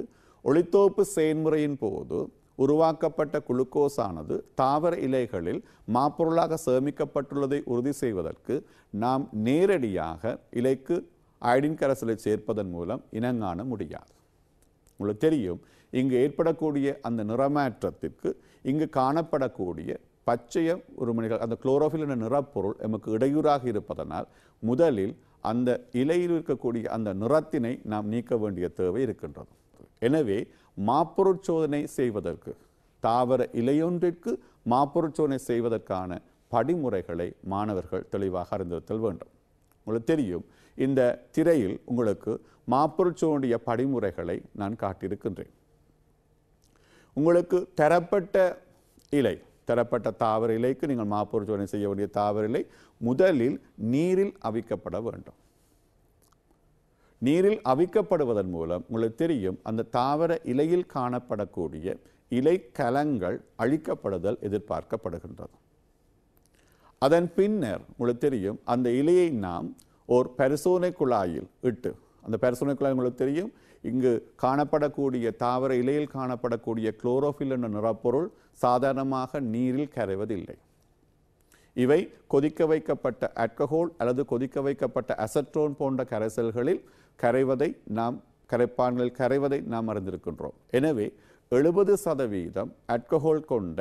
ஒளித்தோப்பு செயல்முறையின் போது உருவாக்கப்பட்ட குளுக்கோஸானது தாவர இலைகளில் மாப்பொருளாக சேமிக்கப்பட்டுள்ளதை உறுதி செய்வதற்கு நாம் நேரடியாக இலைக்கு அயடின் கரைசலை சேர்ப்பதன் மூலம் இனங்காண முடியாது. உங்களுக்கு தெரியும், இங்கு ஏற்படக்கூடிய அந்த நிறமாற்றத்திற்கு இங்கு காணப்படக்கூடிய பச்சைய உருமணிகள் அந்த குளோரோஃபில் என்ற நிறப்பொருள் நமக்கு இடையூறாக இருப்பதனால் முதலில் அந்த இலையில் இருக்கக்கூடிய அந்த நிறத்தினை நாம் நீக்க வேண்டிய தேவை இருக்கின்றது. எனவே மாப்பொருள் சோதனை செய்வதற்கு தாவர இலையொன்றிற்கு மாப்பொருள் சோதனை செய்வதற்கான படிமுறைகளை மாணவர்கள் தெளிவாக அறிந்திருத்தல் வேண்டும். உங்களுக்கு தெரியும், இந்த திரையில் உங்களுக்கு மாப்பொருள் சோதனைய படிமுறைகளை நான் காட்டியிருக்கின்றேன். உங்களுக்கு தரப்பட்ட இலை தரப்பட்ட தாவர இலைக்கு நீங்கள் மாப்பொருள் சோதனை செய்ய வேண்டிய தாவர இலை முதலில் நீரில் அவிக்கப்பட வேண்டும். நீரில் அவிக்கப்படுவதன் மூலம் உங்களுக்கு தெரியும் அந்த தாவர இலையில் காணப்படக்கூடிய இலைக்கலங்கள் அழிக்கப்படுதல் எதிர்பார்க்கப்படுகின்றது. அதன் பின்னர் உங்களுக்கு தெரியும் அந்த இலையை நாம் ஒரு பரிசோதனை குழாயில் இட்டு அந்த பரிசோதனை குழாய் உங்களுக்கு தெரியும் இங்கு காணப்படக்கூடிய தாவர இலையில் காணப்படக்கூடிய குளோரோஃபில் என்ற நிறப்பொருள் சாதாரணமாக நீரில் கரைவதில்லை. இவை கொதிக்க வைக்கப்பட்ட ஆல்கஹால் அல்லது கொதிக்க வைக்கப்பட்ட அசட்ரோன் போன்ற கரைசல்களில் கரைவதை நாம் கரைப்பான்களில் கரைவதை நாம் அறிந்திருக்கின்றோம். எனவே எழுபது சதவீதம் ஆல்கஹால் கொண்ட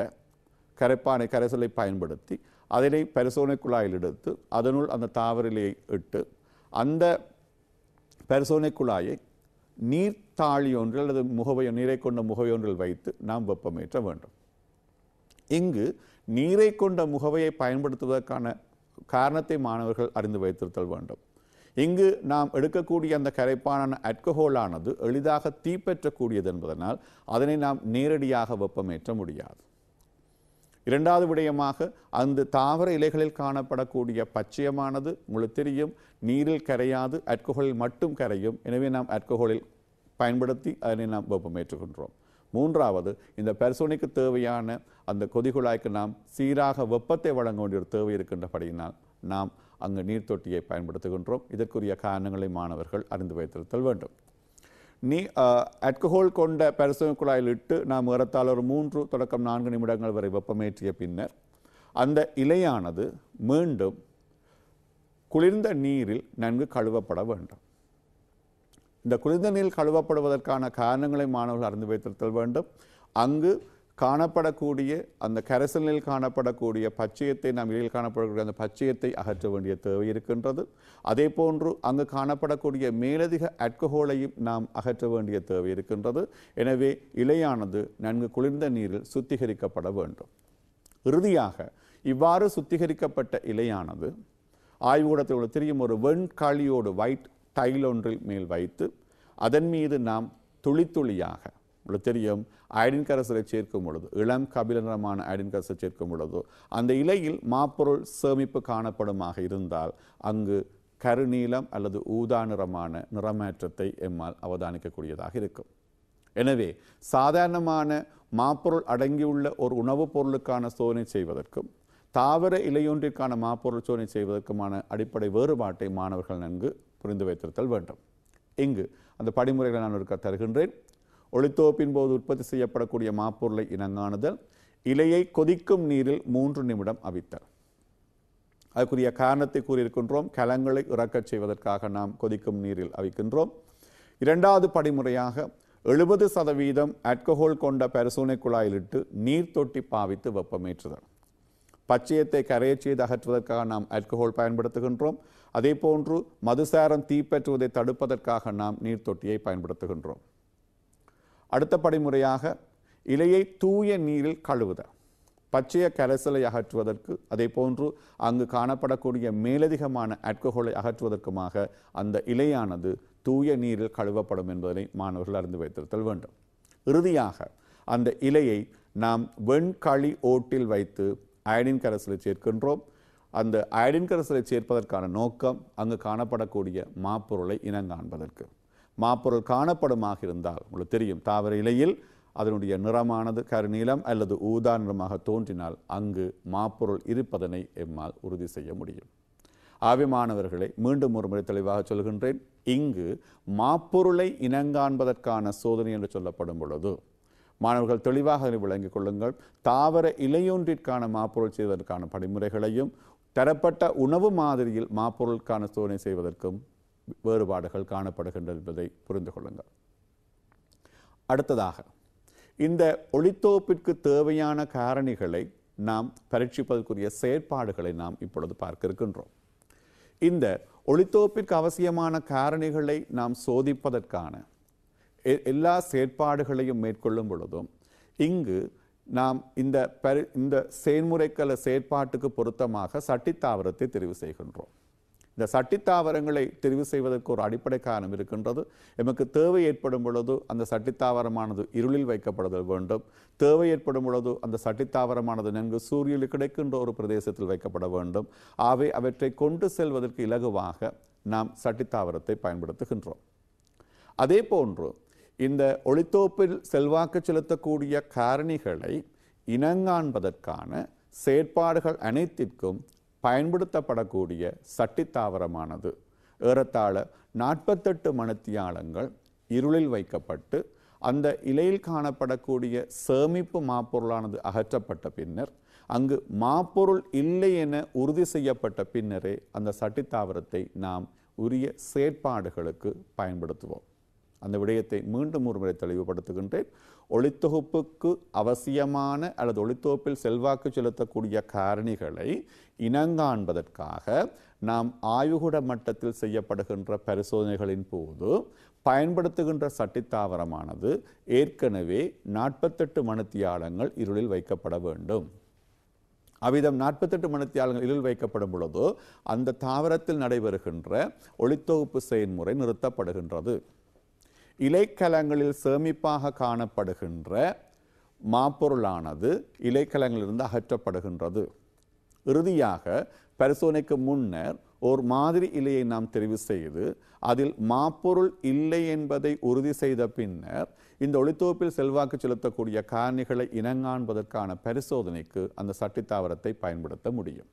கரைப்பானை கரைசலை பயன்படுத்தி அதனை பரிசோதனை குழாயில் எடுத்து அதனுள் அந்த தாவர இலையை இட்டு அந்த பரிசோதனை குழாயை நீர் தாழியொன்றில் அல்லது முகவை நீரை கொண்ட முகவையொன்றில் வைத்து நாம் வெப்பமேற்ற வேண்டும். இங்கு நீரை கொண்ட முகவையை பயன்படுத்துவதற்கான காரணத்தை மாணவர்கள் அறிந்து வைத்திருத்தல் வேண்டும். இங்கு நாம் எடுக்கக்கூடிய அந்த கரைப்பானான ஆல்கஹாலானது எளிதாக தீப்பற்றக்கூடியது என்பதனால் அதனை நாம் நேரடியாக வெப்பமேற்ற முடியாது. இரண்டாவது விடயமாக அந்த தாவர இலைகளில் காணப்படக்கூடிய பச்சையமானது உங்களுக்கு தெரியும் நீரில் கரையாது ஆல்கஹாலில் மட்டும் கரையும். எனவே நாம் ஆல்கஹாலில் பயன்படுத்தி அதனை நாம் வெப்பமேற்றுகின்றோம். மூன்றாவது, இந்த பரிசோதனைக்கு தேவையான அந்த கொதிகுழாய்க்கு நாம் சீராக வெப்பத்தை வழங்க வேண்டிய ஒரு தேவை இருக்கின்றபடியினால் நாம் அங்கு நீர் தொட்டியை பயன்படுத்துகின்றோம். இதற்குரிய காரணங்களை மாணவர்கள் அறிந்து வைத்திருத்தல் வேண்டும். நீ ஆல்கஹால் கொண்ட பரிசோதனை குழாயில் இட்டு நாம் ஏறத்தால் ஒரு மூன்று தொடக்கம் நான்கு நிமிடங்கள் வரை வெப்பமேற்றிய பின்னர் அந்த இலையானது மீண்டும் குளிர்ந்த நீரில் நன்கு கழுவப்பட வேண்டும். இந்த குளிர்ந்த நீரில் கழுவப்படுவதற்கான காரணங்களை மாணவர்கள் அறிந்து வைத்திருத்தல் வேண்டும். அங்கு காணப்படக்கூடிய அந்த கரைசலில் காணப்படக்கூடிய பச்சையத்தை நாம் இலையில் காணப்படக்கூடிய அந்த பச்சையத்தை அகற்ற வேண்டிய தேவை இருக்கின்றது. அதே போன்று அங்கு காணப்படக்கூடிய மேலதிக ஆல்கஹாலையும் நாம் அகற்ற வேண்டிய தேவை இருக்கின்றது. எனவே இலையானது நன்கு குளிர்ந்த நீரில் சுத்திகரிக்கப்பட வேண்டும். இறுதியாக இவ்வாறு சுத்திகரிக்கப்பட்ட இலையானது ஆய்வுக்கூடத்தில் உள்ள தெரியும் ஒரு வெண்காலியோடு ஒயிட் டைல் ஒன்றில் மேல் வைத்து அதன் மீது நாம் துளி துளியாக உங்களுக்கு தெரியும் அயடின் கரைசலை சேர்க்கும் பொழுது இளம் கபிலனரமான அயடின் கரைசலை சேர்க்கும் பொழுது அந்த இலையில் மாப்பொருள் சேமிப்பு காணப்படுமாக இருந்தால் அங்கு கருநீலம் அல்லது ஊதா நிறமான நிறமாற்றத்தை எம்மால் அவதானிக்கக்கூடியதாக இருக்கும். எனவே சாதாரணமான மாப்பொருள் அடங்கியுள்ள ஒரு உணவுப் பொருளுக்கான சோதனை செய்வதற்கும் தாவர இலையொன்றிற்கான மாப்பொருள் சோதனை செய்வதற்குமான அடிப்படை வேறுபாட்டை மாணவர்கள் நன்கு புரிந்து வைத்திருத்தல் வேண்டும். இங்கு அந்த படிமுறைகளை நான் இருக்க தருகின்றேன். ஒளித்தோப்பின் போது உற்பத்தி செய்யப்படக்கூடிய மாப்பொருளை இனங்காணுதல், இலையை கொதிக்கும் நீரில் மூன்று நிமிடம் அவித்தல். அதற்குரிய காரணத்தை கூறியிருக்கின்றோம். கலங்களை இறக்கச் செய்வதற்காக நாம் கொதிக்கும் நீரில் அவிக்கின்றோம். இரண்டாவது படிமுறையாக எழுபது சதவீதம் ஆல்கஹால் கொண்ட பரிசோதனை குழாயிலிட்டு நீர் தொட்டி பாவித்து வெப்பமேற்றுதல். பச்சையத்தை கரையச் செய்து அகற்றுவதற்காக நாம் ஆல்கஹால் பயன்படுத்துகின்றோம். அதேபோன்று மதுசாரம் தீப்பற்றுவதை தடுப்பதற்காக நாம் நீர்த்தொட்டியை பயன்படுத்துகின்றோம். அடுத்த படிமுறையாக இலையை தூய நீரில் கழுவுத பச்சைய கரைசலை அகற்றுவதற்கு அதேபோன்று அங்கு காணப்படக்கூடிய மேலதிகமான ஆல்கஹாலை அகற்றுவதற்குமாக அந்த இலையானது தூய நீரில் கழுவப்படும் என்பதை மாணவர்கள் அறிந்து வைத்திருத்தல் வேண்டும். இறுதியாக அந்த இலையை நாம் வெண்களி ஓட்டில் வைத்து அயடின் கரைசலை சேர்க்கின்றோம். அந்த அயடின் கரைசலை சேர்ப்பதற்கான நோக்கம் அங்கு காணப்படக்கூடிய மாப்பொருளை இனங்காண்பதற்கு. மாப்பொருள் காணப்படுமாக இருந்தால் உங்களுக்கு தெரியும், தாவர இலையில் அதனுடைய நிறமானது கருநீலம் அல்லது ஊதா நிறமாக தோன்றினால் அங்கு மாப்பொருள் இருப்பதனை எம்மால் உறுதி செய்ய முடியும். ஆவி மாணவர்களை மீண்டும் ஒரு முறை தெளிவாக சொல்கின்றேன். இங்கு மாப்பொருளை இனங்காண்பதற்கான சோதனை என்று சொல்லப்படும் பொழுது மாணவர்கள் தெளிவாக அதை விளங்கிக் கொள்ளுங்கள். தாவர இலையொன்றிற்கான மாப்பொருள் செய்வதற்கான படிமுறைகளையும் தரப்பட்ட உணவு மாதிரியில் மாப்பொருளுக்கான சோதனை செய்வதற்கும் வேறுபாடுகள் காணப்படுகின்றன என்பதை புரிந்து கொள்ளுங்கள். அடுத்ததாக இந்த ஒளித்தோப்பிற்கு தேவையான காரணிகளை நாம் பரீட்சிப்பதற்குரிய செயற்பாடுகளை நாம் இப்பொழுது பார்க்க இருக்கின்றோம். இந்த ஒளித்தோப்பிற்கு அவசியமான காரணிகளை நாம் சோதிப்பதற்கான எல்லா செயற்பாடுகளையும் மேற்கொள்ளும் பொழுதும் இங்கு நாம் இந்த பரி இந்த செயல்முறைக்கல செயற்பாட்டுக்கு பொருத்தமாக சட்டித்தாவரத்தை தெரிவு செய்கின்றோம். இந்த சட்டித்தாவரங்களை தெரிவு செய்வதற்கு ஒரு அடிப்படை காரணம் இருக்கின்றது. எமக்கு தேவை ஏற்படும் பொழுது அந்த சட்டித்தாவரமானது இருளில் வைக்கப்படுதல் வேண்டும். தேவை ஏற்படும் பொழுது அந்த சட்டித்தாவரமானது நன்கு சூரியனில் கிடைக்கின்ற ஒரு பிரதேசத்தில் வைக்கப்பட வேண்டும். ஆகவே அவற்றை கொண்டு செல்வதற்கு இலகுவாக நாம் சட்டித்தாவரத்தை பயன்படுத்துகின்றோம். அதே போன்று இந்த ஒளித்தோப்பில் செல்வாக்கு செலுத்தக்கூடிய காரணிகளை இனங்காண்பதற்கான செயற்பாடுகள் அனைத்திற்கும் பயன்படுத்தப்படக்கூடிய சட்டித்தாவரமானது ஏறத்தாழ நாற்பத்தெட்டு மணித்தியாலங்கள் இருளில் வைக்கப்பட்டு அந்த இலையில் காணப்படக்கூடிய சேமிப்பு மாப்பொருளானது அகற்றப்பட்ட பின்னர் அங்கு மாப்பொருள் இல்லை என உறுதி செய்யப்பட்ட பின்னரே அந்த சட்டித்தாவரத்தை நாம் உரிய செயற்பாடுகளுக்கு பயன்படுத்துவோம். அந்த விடயத்தை மீண்டும் ஒரு முறை தெளிவுபடுத்துகின்றேன். ஒளித்தொகுப்புக்கு அவசியமான அல்லது ஒளித்தொகுப்பில் செல்வாக்கு செலுத்தக்கூடிய காரணிகளை இனங்காண்பதற்காக நாம் ஆய்வுகூட மட்டத்தில் செய்யப்படுகின்ற பரிசோதனைகளின் போது பயன்படுத்துகின்ற சட்டித்தாவரமானது ஏற்கனவே நாற்பத்தெட்டு மணித்தியாலங்கள் இருளில் வைக்கப்பட வேண்டும். அவ்விதம் நாற்பத்தெட்டு மணித்தியாலங்கள் இருளில் வைக்கப்படும் பொழுது அந்த தாவரத்தில் நடைபெறுகின்ற ஒளித்தொகுப்பு செயல்முறை நிறுத்தப்படுகின்றது. இலைக்கலங்களில் சேமிப்பாக காணப்படுகின்ற மாப்பொருளானது இலைக்கலங்களிலிருந்து அகற்றப்படுகின்றது. இறுதியாக பரிசோதனைக்கு முன்னர் ஒரு மாதிரி இலையை நாம் தெரிவு செய்து அதில் மாப்பொருள் இல்லை என்பதை உறுதி செய்த பின்னர் இந்த ஒளித்தொகுப்பில் செல்வாக்கு செலுத்தக்கூடிய காரணிகளை இனங்காண்பதற்கான பரிசோதனைக்கு அந்த சட்டித்தாவரத்தை பயன்படுத்த முடியும்.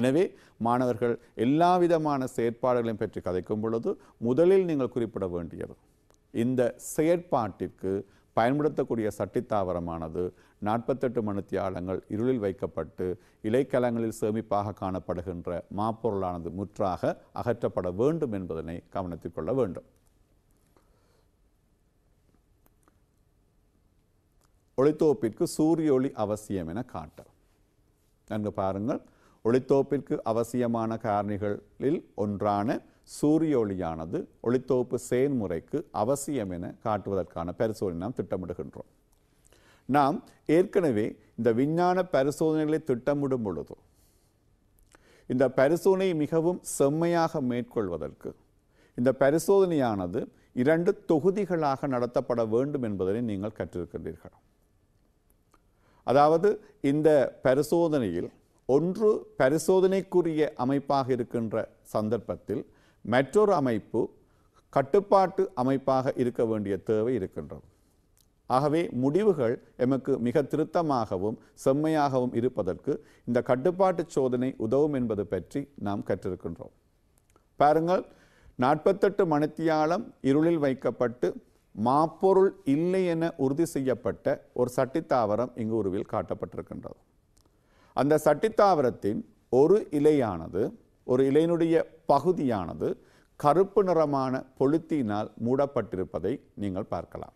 எனவே மாணவர்கள் எல்லா விதமான செயற்பாடுகளையும் பற்றி கதைக்கும் பொழுது முதலில் நீங்கள் குறிப்பிட வேண்டியது இந்த செயற்பாட்டிற்கு பயன்படுத்தக்கூடிய சட்டித்தாவரமானது நாற்பத்தெட்டு மணித்தியாலங்கள் இருளில் வைக்கப்பட்டு இலைக்கலங்களில் சேமிப்பாக காணப்படுகின்ற மாப்பொருளானது முற்றாக அகற்றப்பட வேண்டும் என்பதனை கவனத்தில் கொள்ள வேண்டும். ஒளித்தோப்பிற்கு சூரிய ஒளி அவசியம் என காட்ட நன்கு பாருங்கள். ஒளித்தோப்பிற்கு அவசியமான காரணிகளில் ஒன்றான சூரிய ஒளியானது ஒளித்தொகுப்பு செயல்முறைக்கு அவசியம் என காட்டுவதற்கான பரிசோதனை நாம் திட்டமிடுகின்றோம். நாம் ஏற்கனவே இந்த விஞ்ஞான பரிசோதனைகளை திட்டமிடும் பொழுது இந்த பரிசோதனை மிகவும் செம்மையாக மேற்கொள்வதற்கு இந்த பரிசோதனையானது இரண்டு தொகுதிகளாக நடத்தப்பட வேண்டும் என்பதனை நீங்கள் கற்றிருக்கின்றீர்கள். அதாவது இந்த பரிசோதனையில் ஒன்று பரிசோதனைக்குரிய அமைப்பாக இருக்கின்ற சந்தர்ப்பத்தில் மற்றொரு அமைப்பு கட்டுப்பாட்டு அமைப்பாக இருக்க வேண்டிய தேவை இருக்கின்றது. ஆகவே முடிவுகள் எமக்கு மிக திருத்தமாகவும் செம்மையாகவும் இருப்பதற்கு இந்த கட்டுப்பாட்டு சோதனை உதவும் என்பது பற்றி நாம் கற்றிருக்கின்றோம். பாருங்கள், நாற்பத்தெட்டு மணித்தியாலம் இருளில் வைக்கப்பட்டு மாப்பொருள் இல்லை என உறுதி செய்யப்பட்ட ஒரு சட்டித்தாவரம் இங்கு உருவில் காட்டப்பட்டிருக்கின்றது. அந்த சட்டித்தாவரத்தின் ஒரு இலையானது ஒரு இலையினுடைய பகுதியானது கருப்பு நிறமான பொலித்தீனால் மூடப்பட்டிருப்பதை நீங்கள் பார்க்கலாம்.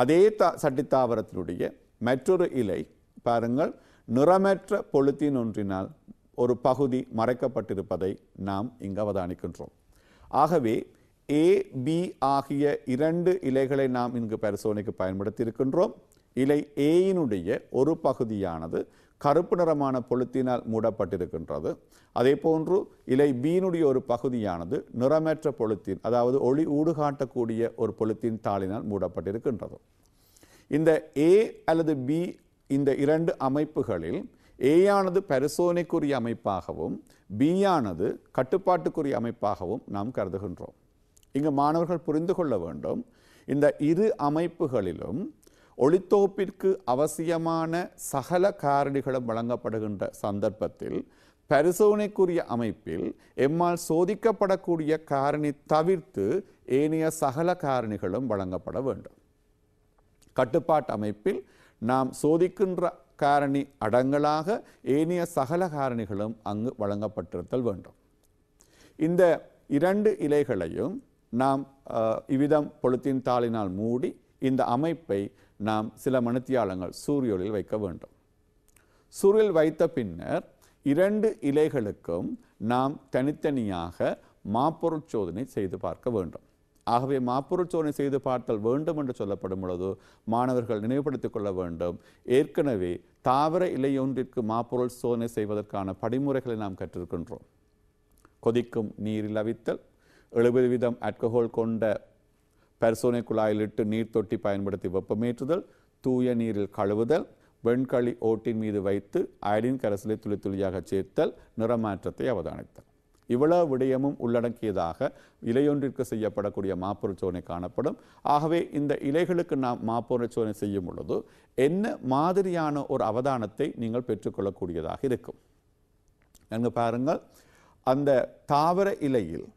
அதே சட்டித்தாவரத்தினுடைய மற்றொரு இலை பாருங்கள், நிறமற்ற பொலித்தீன் ஒன்றினால் ஒரு பகுதி மறைக்கப்பட்டிருப்பதை நாம் இங்கு அவதானிக்கின்றோம். ஆகவே ஏ பி ஆகிய இரண்டு இலைகளை நாம் இங்கு பரிசோதனைக்கு பயன்படுத்தியிருக்கின்றோம். இலை ஏயினுடைய ஒரு பகுதியானது கருப்பு நிறமான பொலித்தீனால் மூடப்பட்டிருக்கின்றது. அதே போன்று இலை பீனுடைய ஒரு பகுதியானது நிறமற்ற பொலித்தீன், அதாவது ஒளி ஊடுகாட்டக்கூடிய ஒரு பொலித்தீன் தாளினால் மூடப்பட்டிருக்கின்றது. இந்த ஏ அல்லது பி இந்த இரண்டு அமைப்புகளில் ஏயானது பரிசோதனைக்குரிய அமைப்பாகவும் பியானது கட்டுப்பாட்டுக்குரிய அமைப்பாகவும் நாம் கருதுகின்றோம். இங்கு மாணவர்கள் புரிந்து கொள்ள வேண்டும், இந்த இரு அமைப்புகளிலும் ஒளித்தோப்பிற்கு அவசியமான சகல காரணிகளும் வழங்கப்படுகின்ற சந்தர்ப்பத்தில் பரிசோதனைக்குரிய அமைப்பில் எம்மால் சோதிக்கப்படக்கூடிய காரணி தவிர்த்து ஏனைய சகல காரணிகளும் வழங்கப்பட வேண்டும். கட்டுப்பாட்டு அமைப்பில் நாம் சோதிக்கின்ற காரணி அடங்களாக ஏனைய சகல காரணிகளும் அங்கு வழங்கப்பட்டிருத்தல் வேண்டும். இந்த இரண்டு இலைகளையும் நாம் இவ்விதம் பொலித்தீன் தாளினால் மூடி இந்த அமைப்பை நாம் சில மணித்தியாலங்கள் சூரியொளியில் வைக்க வேண்டும். சூரியல் வைத்த பின்னர் இரண்டு இலைகளுக்கும் நாம் தனித்தனியாக மாப்பொருள் சோதனை செய்து பார்க்க வேண்டும். ஆகவே மாப்பொருள் சோதனை செய்து பார்த்தல் வேண்டும் என்று சொல்லப்படும் பொழுது மாணவர்கள் நினைவுபடுத்திக் கொள்ள வேண்டும், ஏற்கனவே தாவர இலையொன்றிற்கு மாப்பொருள் சோதனை செய்வதற்கான படிமுறைகளை நாம் கற்றிருக்கின்றோம். கொதிக்கும் நீரில் அவித்தல், எழுபது வீதம் ஆல்கஹால் கொண்ட பரிசோதனை குழாயிலிட்டு நீர் தொட்டி பயன்படுத்தி வெப்பமேற்றுதல், தூய நீரில் கழுவுதல், வெண்களி ஓட்டின் மீது வைத்து அயடின் கரைசலை துளி துளியாக சேர்த்தல், நிறமாற்றத்தை அவதானித்தல். இவ்வளவு விடயமும் உள்ளடக்கியதாக இலையொன்றிற்கு செய்யப்படக்கூடிய மாப்பொருள் சோதனை காணப்படும். ஆகவே இந்த இலைகளுக்கு நாம் மாப்பொருள் சோதனை செய்யும் பொழுது என்ன மாதிரியான ஒரு அவதானத்தை நீங்கள் பெற்றுக்கொள்ளக்கூடியதாக இருக்கும் என்று பாருங்கள். அந்த தாவர இலையில்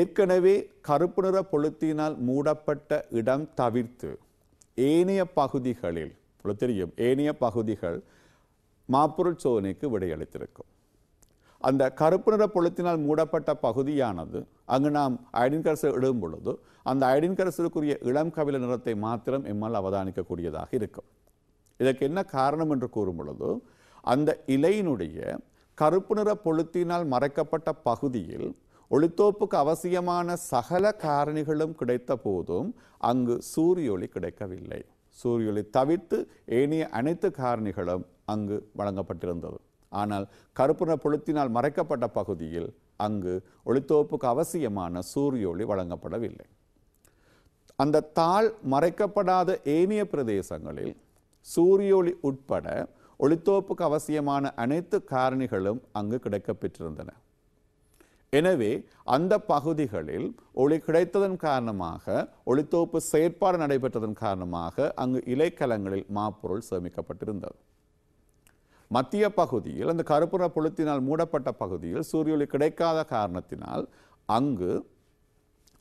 ஏற்கனவே கருப்பு நிற பொலித்தீனால் மூடப்பட்ட இடம் தவிர்த்து ஏனைய பகுதிகளில் தெரியும் ஏனைய பகுதிகள் மாப்பொருள் சோதனைக்கு விடையளித்திருக்கும். அந்த கருப்பு நிற பொலித்தீனால் மூடப்பட்ட பகுதியானது அங்கு நாம் அயடின் கரைசல் இடும் பொழுது அந்த அயடின் கரைசலுக்குரிய இளம் கபில நிறத்தை மாத்திரம் எம்மால் அவதானிக்கக்கூடியதாக இருக்கும். இதற்கு என்ன காரணம் என்று கூறும் பொழுது அந்த இலையினுடைய கருப்பு நிற பொலித்தீனால் மறைக்கப்பட்ட பகுதியில் ஒளித்தோப்புக்கு அவசியமான சகல காரணிகளும் கிடைத்த போதும் அங்கு சூரியொளி கிடைக்கவில்லை. சூரியொளி தவிர்த்து ஏனைய அனைத்து காரணிகளும் அங்கு வழங்கப்பட்டிருந்தது. ஆனால் கருப்பு நிற பொலித்தீனால் மறைக்கப்பட்ட பகுதியில் அங்கு ஒளித்தோப்புக்கு அவசியமான சூரியொளி வழங்கப்படவில்லை. அந்த தாள் மறைக்கப்படாத ஏனைய பிரதேசங்களில் சூரியொளி உட்பட ஒளித்தோப்புக்கு அவசியமான அனைத்து காரணிகளும் அங்கு கிடைக்கப்பெற்றிருந்தன. எனவே அந்த பகுதிகளில் ஒளி கிடைத்ததன் காரணமாக, ஒளித்தோப்பு செயற்பாடு நடைபெற்றதன் காரணமாக அங்கு இலைக்கலங்களில் மாப்பொருள் சேமிக்கப்பட்டிருந்தது. மத்திய பகுதியில் அந்த கருப்பு நிற பொலித்தீனால் மூடப்பட்ட பகுதியில் சூரியொளி கிடைக்காத காரணத்தினால் அங்கு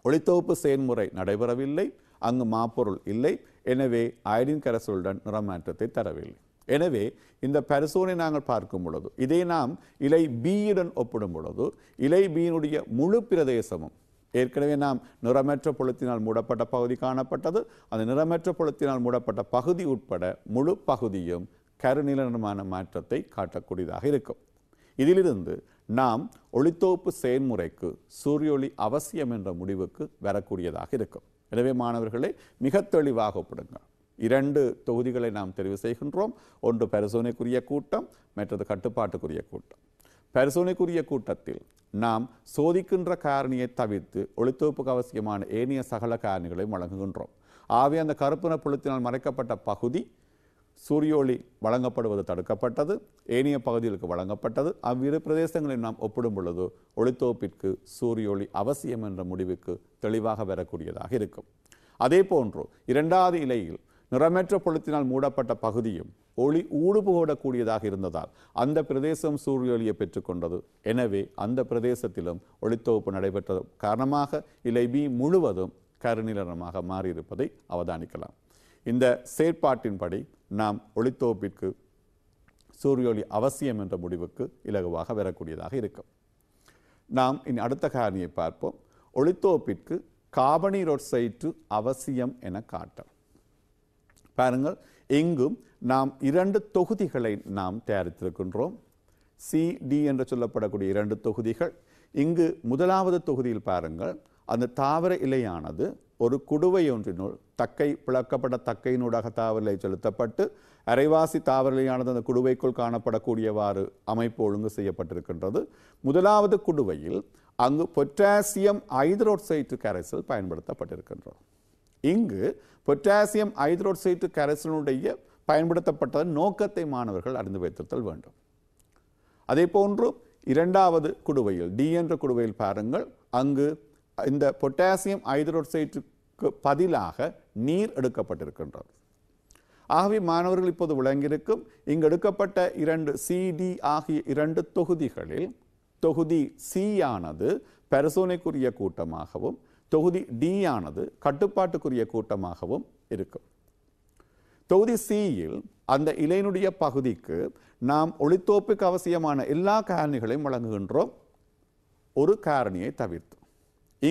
ஒளித்தோப்பு செயல்முறை நடைபெறவில்லை, அங்கு மாப்பொருள் இல்லை. எனவே அயடின் கரைசலுடன் நிறமாற்றத்தை தரவில்லை. எனவே இந்த பரிசோதனை நாங்கள் பார்க்கும் பொழுது இதை நாம் இலை பியுடன் ஒப்பிடும் பொழுது இலை பியினுடைய முழு பிரதேசமும் ஏற்கனவே நாம் நிறமற்ற பொலித்தீனால் மூடப்பட்ட பகுதி காணப்பட்டது. அந்த நிறமற்ற பொலித்தீனால் மூடப்பட்ட பகுதி உட்பட முழு பகுதியும் கருநிலமான மாற்றத்தை காட்டக்கூடியதாக இருக்கும். இதிலிருந்து நாம் ஒளித்தோப்பு செயல்முறைக்கு சூரியொளி அவசியம் என்ற முடிவுக்கு வரக்கூடியதாக இருக்கும். எனவே மாணவர்களை மிக தெளிவாக ஒப்பிடுங்கள். இரண்டு தொகுதிகளை நாம் தெரிவு செய்கின்றோம். ஒன்று பரிசோதனைக்குரிய கூட்டம், மற்றது கட்டுப்பாட்டுக்குரிய கூட்டம். பரிசோதனைக்குரிய கூட்டத்தில் நாம் சோதிக்கின்ற காரணியை தவிர்த்து ஒளித்தோப்புக்கு அவசியமான ஏனைய சகல காரணிகளை வழங்குகின்றோம். ஆகவே அந்த கருப்பு நிற பொலித்தீனால் மறைக்கப்பட்ட பகுதி சூரியொளி வழங்கப்படுவது தடுக்கப்பட்டது, ஏனைய பகுதிகளுக்கு வழங்கப்பட்டது. அவ்விரு பிரதேசங்களை நாம் ஒப்பிடும் பொழுது ஒளித்தோப்பிற்கு சூரியொளி அவசியம் என்ற முடிவுக்கு தெளிவாக வரக்கூடியதாக இருக்கும். அதே போன்று இரண்டாவது இலையில் நிறமற்ற பொலித்தீனால் மூடப்பட்ட பகுதியும் ஒளி ஊடுபோடக்கூடியதாக இருந்ததால் அந்த பிரதேசம் சூரியொளியை பெற்றுக்கொண்டது. எனவே அந்த பிரதேசத்திலும் ஒளித்தொகுப்பு நடைபெற்ற காரணமாக இலை பி முழுவதும் கருநிலமாக மாறியிருப்பதை அவதானிக்கலாம். இந்த செயற்பாட்டின்படி நாம் ஒளித்தொகுப்பிற்கு சூரியொளி அவசியம் என்ற முடிவுக்கு இலகுவாக வரக்கூடியதாக இருக்கும். நாம் இனி அடுத்த காரணியை பார்ப்போம். ஒளித்தொகுப்பிற்கு காபனீரொட்சைட்டு அவசியம் என காட்ட பாருங்கள். எங்கும் நாம் இரண்டு தொகுதிகளை நாம் தயாரித்திருக்கின்றோம். சி டி என்று சொல்லப்படக்கூடிய இரண்டு தொகுதிகள். இங்கு முதலாவது தொகுதியில் பாருங்கள், அந்த தாவர இலையானது ஒரு குடுவை ஒன்றினுள் தக்கை பிளக்கப்பட்ட தக்கையினூடாக தாவரலை செலுத்தப்பட்டு அரைவாசி தாவரலையானது அந்த குடுவைக்குள் காணப்படக்கூடியவாறு அமைப்பு ஒழுங்கு செய்யப்பட்டிருக்கின்றது. முதலாவது குடுவையில் அங்கு பொட்டாசியம் ஐதரோட்சைட்டு கரைசல் பயன்படுத்தப்பட்டிருக்கின்றது. இங்கு பொட்டாசியம் ஐதரோட்சைட்டு கரைசலுடைய பயன்படுத்தப்பட்ட நோக்கத்தை மாணவர்கள் அறிந்து வைத்திருத்தல் வேண்டும். அதே போன்று இரண்டாவது குடுவையில், டி என்ற குடுவையில் பாருங்கள், அங்கு இந்த பொட்டாசியம் ஐதரோட்சைட்டுக்கு பதிலாக நீர் எடுக்கப்பட்டிருக்கின்றது. ஆகவே மாணவர்கள் இப்போது விளங்கியிருக்கும், இங்கு எடுக்கப்பட்ட இரண்டு சிடி ஆகிய இரண்டு தொகுதிகளில் தொகுதி சி ஆனது பரிசோதனைக்குரிய கூட்டமாகவும் தொகுதி டி ஆனது கட்டுப்பாட்டுக்குரிய கூட்டமாகவும் இருக்கும். தொகுதி சியில் அந்த இலையினுடைய பகுதிக்கு நாம் ஒளித்தோப்புக்கு அவசியமான எல்லா காரணிகளையும் வழங்குகின்றோம், ஒரு காரணியை தவிர்த்து.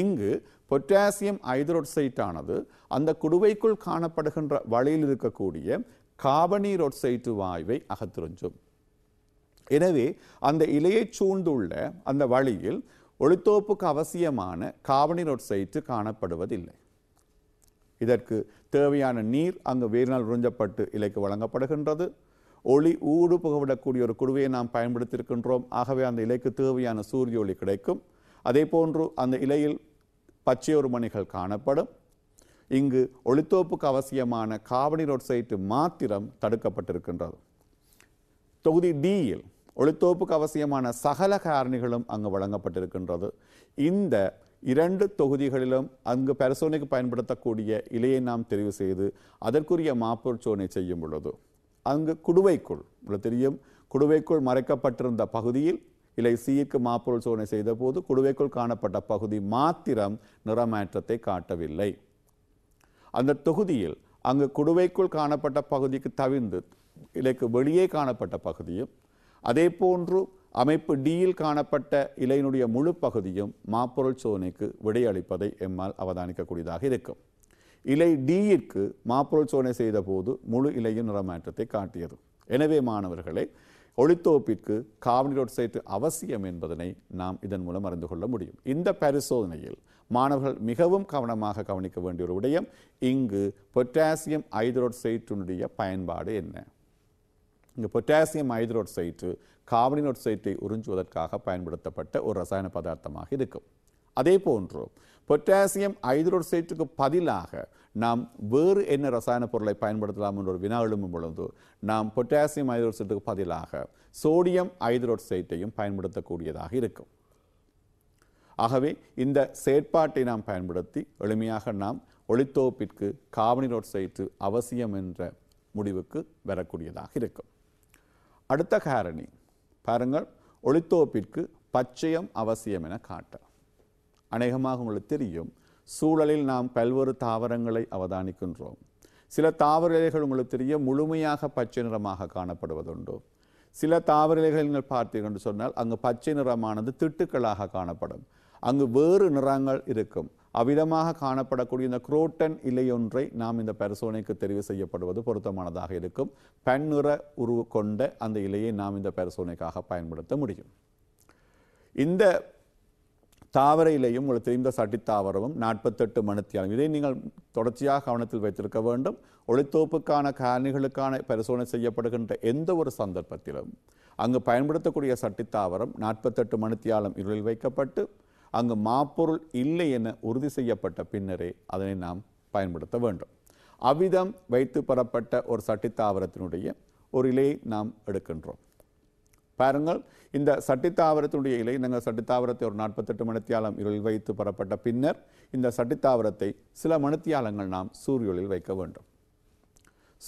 இங்கு பொட்டாசியம் ஐதரோட்சைட்டானது அந்த குடுவைக்குள் காணப்படுகின்ற வழியில் இருக்கக்கூடிய காபனீரோட்சைட்டு வாயுவை அகத்துறிஞ்சும். எனவே அந்த இலையை சூழ்ந்துள்ள அந்த வழியில் ஒளித்தோப்புக்கு அவசியமான காபனீரோட்சைட்டு காணப்படுவதில்லை. இதற்கு தேவையான நீர் அங்கு வேரினால் உறிஞ்சப்பட்டு இலைக்கு வழங்கப்படுகின்றது. ஒளி ஊடு புகவிடக்கூடிய ஒரு குடுவையை நாம் பயன்படுத்தியிருக்கின்றோம். ஆகவே அந்த இலைக்கு தேவையான சூரிய ஒளி கிடைக்கும். அதே போன்று அந்த இலையில் பச்சையொரு மணிகள் காணப்படும். இங்கு ஒளித்தோப்புக்கு அவசியமான காபனீரோட்சைட்டு மாத்திரம் தடுக்கப்பட்டிருக்கின்றது. தொகுதி டியில் ஒளித்தோப்புக்கு அவசியமான சகல காரணிகளும் அங்கு வழங்கப்பட்டிருக்கின்றது. இந்த இரண்டு தொகுதிகளிலும் அங்கு பரிசோதனைக்கு பயன்படுத்தக்கூடிய இலையை நாம் தெரிவு செய்து அதற்குரிய மாப்பரிசோதனை செய்யும் பொழுது அங்கு குடுவைக்குள் தெரியும், குடுவைக்குள் மறைக்கப்பட்டிருந்த பகுதியில் இலை சிக்கு மாப்பொருள் சோதனை செய்த போது குடுவைக்குள் காணப்பட்ட பகுதி மாத்திரம் நிறமாற்றத்தை காட்டவில்லை. அந்த தொகுதியில் அங்கு குடுவைக்குள் காணப்பட்ட பகுதிக்கு தவிர்ந்து இலைக்கு வெளியே காணப்பட்ட பகுதியும் அதே போன்று அமைப்பு டியில் காணப்பட்ட இலையினுடைய முழு பகுதியும் மாப்பொருள் சோதனைக்கு விடையளிப்பதை எம்மால் அவதானிக்கக்கூடியதாக இருக்கும். இலை டியிற்கு மாப்பொருள் சோதனை செய்த போது முழு இலையின் நிறமாற்றத்தை காட்டியது. எனவே மாணவர்களே, ஒளித்தோப்பிற்கு காபனீரோட்சைட்டு அவசியம் என்பதனை நாம் இதன் மூலம் அறிந்து கொள்ள முடியும். இந்த பரிசோதனையில் மாணவர்கள் மிகவும் கவனமாக கவனிக்க வேண்டிய ஒரு விடயம், இங்கு பொட்டாசியம் ஐதரோட்சைட்டுடைய பயன்பாடு என்ன. இங்கு பொட்டாசியம் ஐதரோட்சைட்டு காபனீரோட்சைட்டை உறிஞ்சுவதற்காக பயன்படுத்தப்பட்ட ஒரு ரசாயன பதார்த்தமாக இருக்கும். அதே போன்று பொட்டாசியம் ஐதரோட்சைட்டுக்கு பதிலாக நாம் வேறு என்ன ரசாயன பொருளை பயன்படுத்தலாம் என்ற ஒரு வினா எழும்பும் பொழுது நாம் பொட்டாசியம் ஐதரோட்சைட்டுக்கு பதிலாக சோடியம் ஐதரோட்சைட்டையும் பயன்படுத்தக்கூடியதாக இருக்கும். ஆகவே இந்த செயற்பாட்டை நாம் பயன்படுத்தி எளிமையாக நாம் ஒளித்தோப்பிற்கு காபனீரோட்சைட்டு அவசியம் என்ற முடிவுக்கு வரக்கூடியதாக இருக்கும். அடுத்த காரணி பாருங்கள், ஒளித்தோப்பிற்கு பச்சையம் அவசியம் என காட்ட. அநேகமாக உங்களுக்கு தெரியும், சூழலில் நாம் பல்வேறு தாவரங்களை அவதானிக்கின்றோம். சில தாவர இலைகள் உங்களுக்கு தெரியும் முழுமையாக பச்சை நிறமாக காணப்படுவதுண்டு. சில தாவர இலைகள் நீங்கள் பார்த்தீர்கள் என்று சொன்னால் அங்கு பச்சை நிறமானது திட்டுக்களாக காணப்படும். அங்கு வேறு நிறங்கள் இருக்கும். அவ்விதமாக காணப்படக்கூடிய இந்த குரோட்டன் இலையொன்றை நாம் இந்த பரிசோதனைக்கு தெரிவு செய்யப்படுவது பொருத்தமானதாக இருக்கும். பன்னிற உருவு கொண்ட அந்த இலையை நாம் இந்த பரிசோதனைக்காக பயன்படுத்த முடியும். இந்த தாவர இலையும் உங்களுக்கு தெரிந்த சட்டித்தாவரமும் நாற்பத்தெட்டு மணித்தியாலும் இதை நீங்கள் தொடர்ச்சியாக கவனத்தில் வைத்திருக்க வேண்டும். ஒளித்தோப்புக்கான காரணிகளுக்கான பரிசோதனை செய்யப்படுகின்ற எந்த ஒரு சந்தர்ப்பத்திலும் அங்கு பயன்படுத்தக்கூடிய சட்டித்தாவரம் நாற்பத்தெட்டு மணித்தியாலும் இருளில் வைக்கப்பட்டு அங்கு மாப்பொருள் இல்லை என உறுதி செய்யப்பட்ட பின்னரே அதனை நாம் பயன்படுத்த வேண்டும். அவ்விதம் வைத்து பெறப்பட்ட ஒரு சட்டித்தாவரத்தினுடைய ஒரு இலையை நாம் எடுக்கின்றோம். பாருங்கள், இந்த சட்டித்தாவரத்தினுடைய இலை நாங்கள் சட்டித்தாவரத்தை ஒரு நாற்பத்தெட்டு மணித்தியாலம் இருளில் வைத்து பெறப்பட்ட பின்னர் இந்த சட்டித்தாவரத்தை சில மணித்தியாலங்கள் நாம் சூரியொளில் வைக்க வேண்டும்.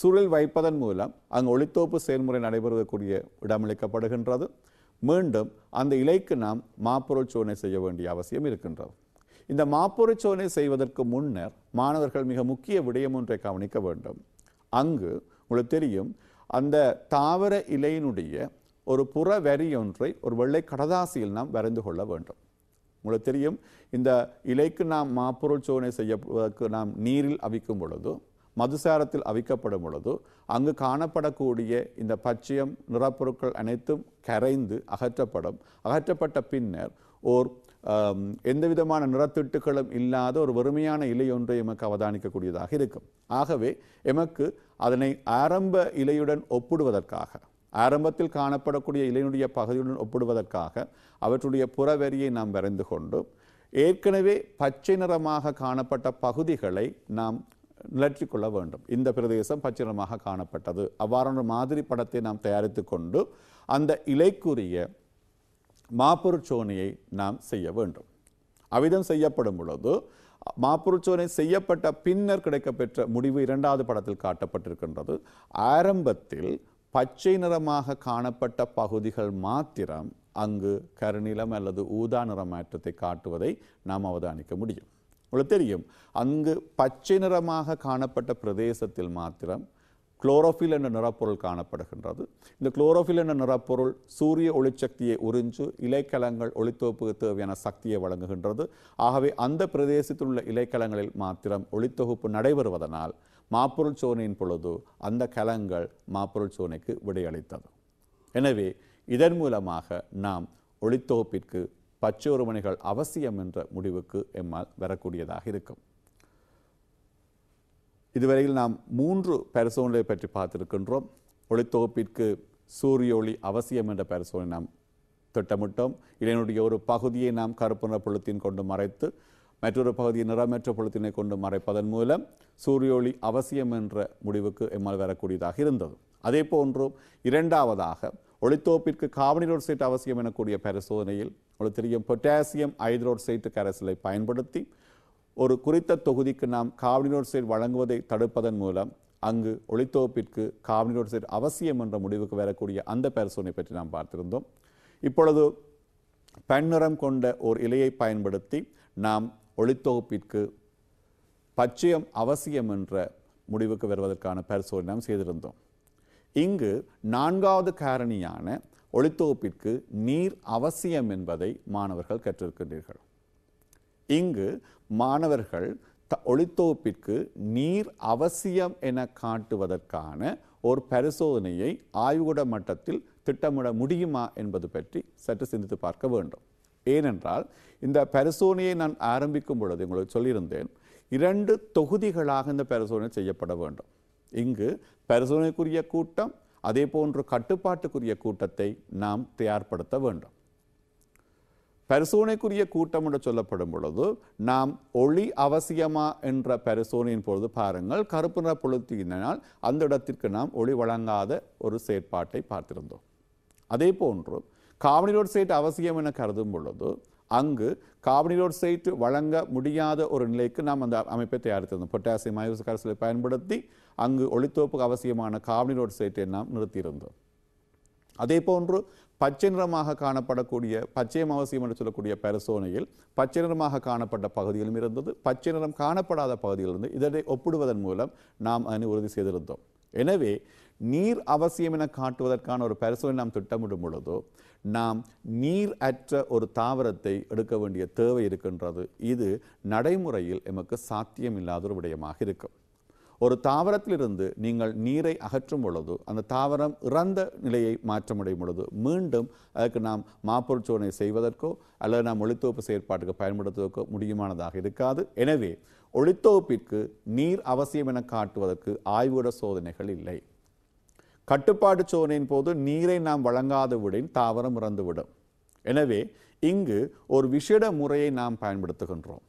சூரியல் வைப்பதன் மூலம் அங்கு ஒளித்தோப்பு செயல்முறை நடைபெறக்கூடிய இடமளிக்கப்படுகின்றது. மீண்டும் அந்த இலைக்கு நாம் மாப்பொருள் சோதனை செய்ய வேண்டிய அவசியம் இருக்கின்றது. இந்த மாப்பொருள் சோதனை செய்வதற்கு முன்னர் மாணவர்கள் மிக முக்கிய விடயம் ஒன்றை கவனிக்க வேண்டும். அங்கு உங்களுக்கு தெரியும், அந்த தாவர இலையினுடைய ஒரு புற வரி ஒன்றை ஒரு வெள்ளை கடதாசியில் நாம் வரைந்து கொள்ள வேண்டும். உங்களுக்கு தெரியும், இந்த இலைக்கு நாம் மாப்பொருள் சோதனை செய்யவதற்கு நாம் நீரில் அவிக்கும் பொழுது மதுசாரத்தில் அவிக்கப்படும் பொழுது அங்கு காணப்படக்கூடிய இந்த பச்சையம் நிறப்பொருட்கள் அனைத்தும் கரைந்து அகற்றப்படும். அகற்றப்பட்ட பின்னர் ஓர் எந்த விதமான நிறத்திட்டுகளும் இல்லாத ஒரு வெறுமையான இலை ஒன்றை எமக்கு அவதானிக்கக்கூடியதாக இருக்கும். ஆகவே எமக்கு அதனை ஆரம்ப இலையுடன் ஒப்பிடுவதற்காக, ஆரம்பத்தில் காணப்படக்கூடிய இலையினுடைய பகுதியுடன் ஒப்பிடுவதற்காக அவற்றுடைய புறவரியை நாம் வரைந்து கொண்டு ஏற்கனவே பச்சை நிறமாக காணப்பட்ட பகுதிகளை நாம் நிலற்றி கொள்ள வேண்டும். இந்த பிரதேசம் பச்சை நிறமாக காணப்பட்டது, அவ்வாறான மாதிரி படத்தை நாம் தயாரித்து கொண்டு அந்த இலைக்குரிய மாப்பொருட்சோனையை நாம் செய்ய வேண்டும். அவ்விதம் செய்யப்படும் பொழுது மாப்பொருட்சோனை செய்யப்பட்ட பின்னர் கிடைக்கப்பெற்ற முடிவு இரண்டாவது படத்தில் காட்டப்பட்டிருக்கின்றது. ஆரம்பத்தில் பச்சை நிறமாக காணப்பட்ட பகுதிகள் மாத்திரம் அங்கு கருநிலம் அல்லது ஊதா நிற மாற்றத்தை காட்டுவதை நாம் அவதானிக்க முடியும். உங்களுக்கு தெரியும், அங்கு பச்சை நிறமாக காணப்பட்ட பிரதேசத்தில் மாத்திரம் குளோரோஃபில் என்ற நிறப்பொருள் காணப்படுகின்றது. இந்த குளோரோஃபில் என்ற நிறப்பொருள் சூரிய ஒளிச்சக்தியை உறிஞ்சு இலைக்கலங்கள் ஒளித்தொகுப்புக்கு தேவையான சக்தியை வழங்குகின்றது. ஆகவே அந்த பிரதேசத்தில் உள்ள இலைக்கலங்களில் மாத்திரம் ஒளித்தொகுப்பு நடைபெறுவதனால் மாப்பொருள் சோனையின் பொழுது அந்த கலங்கள் மாப்பொருள் சோனைக்கு விடையளித்தது. எனவே இதன் மூலமாக நாம் ஒளித்தொகுப்பிற்கு பச்சை ஒருமணிகள் அவசியம் என்ற முடிவுக்கு எம்மால் வரக்கூடியதாக இருக்கும். இதுவரையில் நாம் மூன்று பரிசோதனை பற்றி பார்த்திருக்கின்றோம். ஒளித்தொகுப்பிற்கு சூரிய ஒளி அவசியம் என்ற பரிசோதனை நாம் திட்டமிட்டோம். இதனுடைய ஒரு பகுதியை நாம் கருப்பு நிற பொழுத்தின் கொண்டு மறைத்து மற்றொரு பகுதியை நிறமற்ற பொழுத்தினை கொண்டு மறைப்பதன் மூலம் சூரிய ஒளி அவசியம் என்ற முடிவுக்கு எம்மால் வரக்கூடியதாக இருந்தது. அதே போன்றும் இரண்டாவதாக ஒளித்தொகுப்பிற்கு கார்பனீரோட்சைட் அவசியம் எனக்கூடிய பரிசோதனையில் உங்களுக்கு தெரியும், பொட்டாசியம் ஐதரோட்சைட்டு கரைசலை பயன்படுத்தி ஒரு குறித்த தொகுதிக்கு நாம் கார்பனீரோட்சைட் வழங்குவதை தடுப்பதன் மூலம் அங்கு ஒளித்தொகுப்பிற்கு கார்பனீரோட்சைட் அவசியம் என்ற முடிவுக்கு வரக்கூடிய அந்த பரிசோதனை பற்றி நாம் பார்த்திருந்தோம். இப்பொழுது பன்னிறம் கொண்ட ஒரு இலையை பயன்படுத்தி நாம் ஒளித்தொகுப்பிற்கு பச்சையம் அவசியம் என்ற முடிவுக்கு வருவதற்கான பரிசோதனை நாம் செய்திருந்தோம். இங்கு நான்காவது காரணியான ஒளித்தொகுப்பிற்கு நீர் அவசியம் என்பதை மாணவர்கள் கற்றிருக்கின்றீர்கள். இங்கு மாணவர்கள் த ஒளித்தொகுப்பிற்கு நீர் அவசியம் என காட்டுவதற்கான ஒரு பரிசோதனையை ஆய்வுகூட மட்டத்தில் திட்டமிட முடியுமா என்பது பற்றி சற்று சிந்தித்து பார்க்க வேண்டும். ஏனென்றால் இந்த பரிசோதனையை நான் ஆரம்பிக்கும் பொழுது உங்களுக்கு சொல்லியிருந்தேன், இரண்டு தொகுதிகளாக இந்த பரிசோதனை செய்யப்பட வேண்டும். இங்கு பரிசோதனைக்குரிய கூட்டம் அதே போன்று கட்டுப்பாட்டுக்குரிய கூட்டத்தை நாம் தயார்படுத்த வேண்டும். பரிசோதனைக்குரிய கூட்டம் என்று சொல்லப்படும் பொழுது நாம் ஒளி அவசியமா என்ற பரிசோதனையின் பொழுது பாருங்கள், கருப்பு நிற பொழுத்தினால் அந்த இடத்திற்கு நாம் ஒளி வழங்காத ஒரு செயற்பாட்டை பார்த்திருந்தோம். அதே போன்று கார்பனீரோட்சைட் அவசியம் என கருதும் பொழுது அங்கு கார்பனீரோட்சைட் வழங்க முடியாத ஒரு நிலைக்கு நாம் அந்த அமைப்பை தயாரித்திருந்தோம். பொட்டாசியம் ஐதரோட்சைட் கரைசலை பயன்படுத்தி அங்கு ஒளித்தொகுப்புக்கு அவசியமான கார்பனீரோட்சைட்டை நாம் நிறுத்தியிருந்தோம். அதே போன்று பச்சை நிறமாக காணப்படக்கூடிய பச்சையம் அவசியம் என்று சொல்லக்கூடிய பரிசோதனையில் பச்சை நிறமாக காணப்பட்ட பகுதிகளும் இருந்தது, பச்சை நிறம் காணப்படாத பகுதிகளிலிருந்து இதனை ஒப்பிடுவதன் மூலம் நாம் அதனை உறுதி செய்திருந்தோம். எனவே நீர் அவசியம் என காட்டுவதற்கான ஒரு பரிசோதனை நாம் திட்டமிடும் பொழுதோ நாம் நீர் அற்ற ஒரு தாவரத்தை எடுக்க வேண்டிய தேவை இருக்கின்றது. இது நடைமுறையில் எமக்கு சாத்தியம் இல்லாத ஒரு விடயமாக இருக்கும். ஒரு தாவரத்திலிருந்து நீங்கள் நீரை அகற்றும் பொழுது அந்த தாவரம் இறந்த நிலையை மாற்றமடையும் பொழுது மீண்டும் அதற்கு நாம் மாப்பொருட்சோதனை செய்வதற்கோ அல்லது நாம் ஒளித்தொகுப்பு செயற்பாட்டுக்கு பயன்படுத்துவதற்கோ முடியுமானதாக இருக்காது. எனவே ஒளித்தொகுப்பிற்கு நீர் அவசியம் என காட்டுவதற்கு ஆய்வுட சோதனைகள் இல்லை. கட்டுப்பாட்டு சோதனையின் போது நீரை நாம் வழங்காத விடையின் தாவரம் இறந்துவிடும். எனவே இங்கு ஒரு விசேட முறையை நாம் பயன்படுத்துகின்றோம்.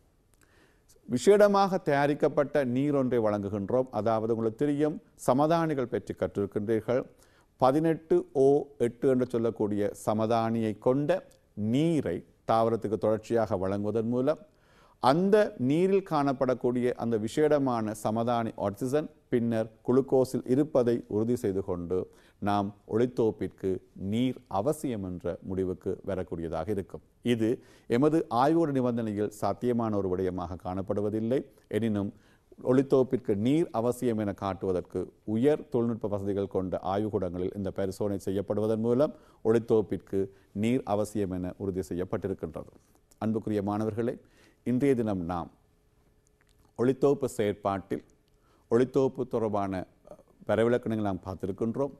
விசேடமாக தயாரிக்கப்பட்ட நீர் ஒன்றை வழங்குகின்றோம். அதாவது உங்களுக்கு தெரியும், சமதானிகள் பற்றி கற்றிருக்கின்றீர்கள். பதினெட்டு ஓ எட்டு என்று சொல்லக்கூடிய சமதானியை கொண்ட நீரை தாவரத்துக்கு தொடர்ச்சியாக வழங்குவதன் மூலம் அந்த நீரில் காணப்படக்கூடிய அந்த விசேடமான சமதானி ஆக்சிஜன் பின்னர் குளுக்கோஸில் இருப்பதை உறுதி செய்து கொண்டு நாம் ஒளித்தொகுப்பிற்கு நீர் அவசியம் என்ற முடிவுக்கு வரக்கூடியதாக இருக்கும். இது எமது ஆய்வோட நிபந்தனையில் சாத்தியமான ஒரு விடயமாக காணப்படுவதில்லை. எனினும் ஒளித்தொகுப்பிற்கு நீர் அவசியம் என காட்டுவதற்கு உயர் தொழில்நுட்ப வசதிகள் கொண்ட ஆய்வுகூடங்களில் இந்த பரிசோதனை செய்யப்படுவதன் மூலம் ஒளித்தொகுப்பிற்கு நீர் அவசியம் என உறுதி செய்யப்பட்டிருக்கின்றது. அன்புக்குரிய மாணவர்களே, இன்றைய தினம் நாம் ஒளித்தொகுப்பு செயற்பாட்டில் ஒளித்தோப்பு தொடர்பான வரைவிலக்கணங்களை நாம் பார்த்திருக்கின்றோம்.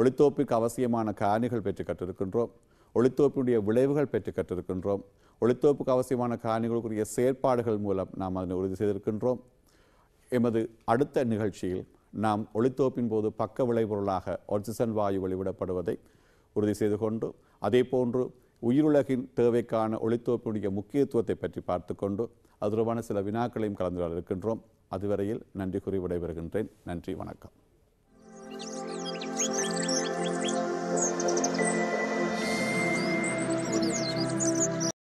ஒளித்தோப்புக்கு அவசியமான காரணிகள் பெற்று கற்றிருக்கின்றோம். ஒளித்தோப்பினுடைய விளைவுகள் பெற்று கற்றிருக்கின்றோம். ஒளித்தோப்புக்கு அவசியமான காரணிகளுக்குரிய செயற்பாடுகள் மூலம் நாம் அதனை உறுதி செய்திருக்கின்றோம். எமது அடுத்த நிகழ்ச்சியில் நாம் ஒளித்தோப்பின் போது பக்க விளைபொருளாக ஆக்சிஜன் வாயு வெளிவிடப்படுவதை உறுதி செய்து கொண்டு அதே போன்று உயிருலகின் தேவைக்கான ஒளித்தோப்பினுடைய முக்கியத்துவத்தை பற்றி பார்த்து கொண்டு அது தொடர்பான சில வினாக்களையும் கலந்துரையாட இருக்கின்றோம். அதுவரையில் நன்றி கூறி விடைபெறுகின்றேன். நன்றி, வணக்கம்.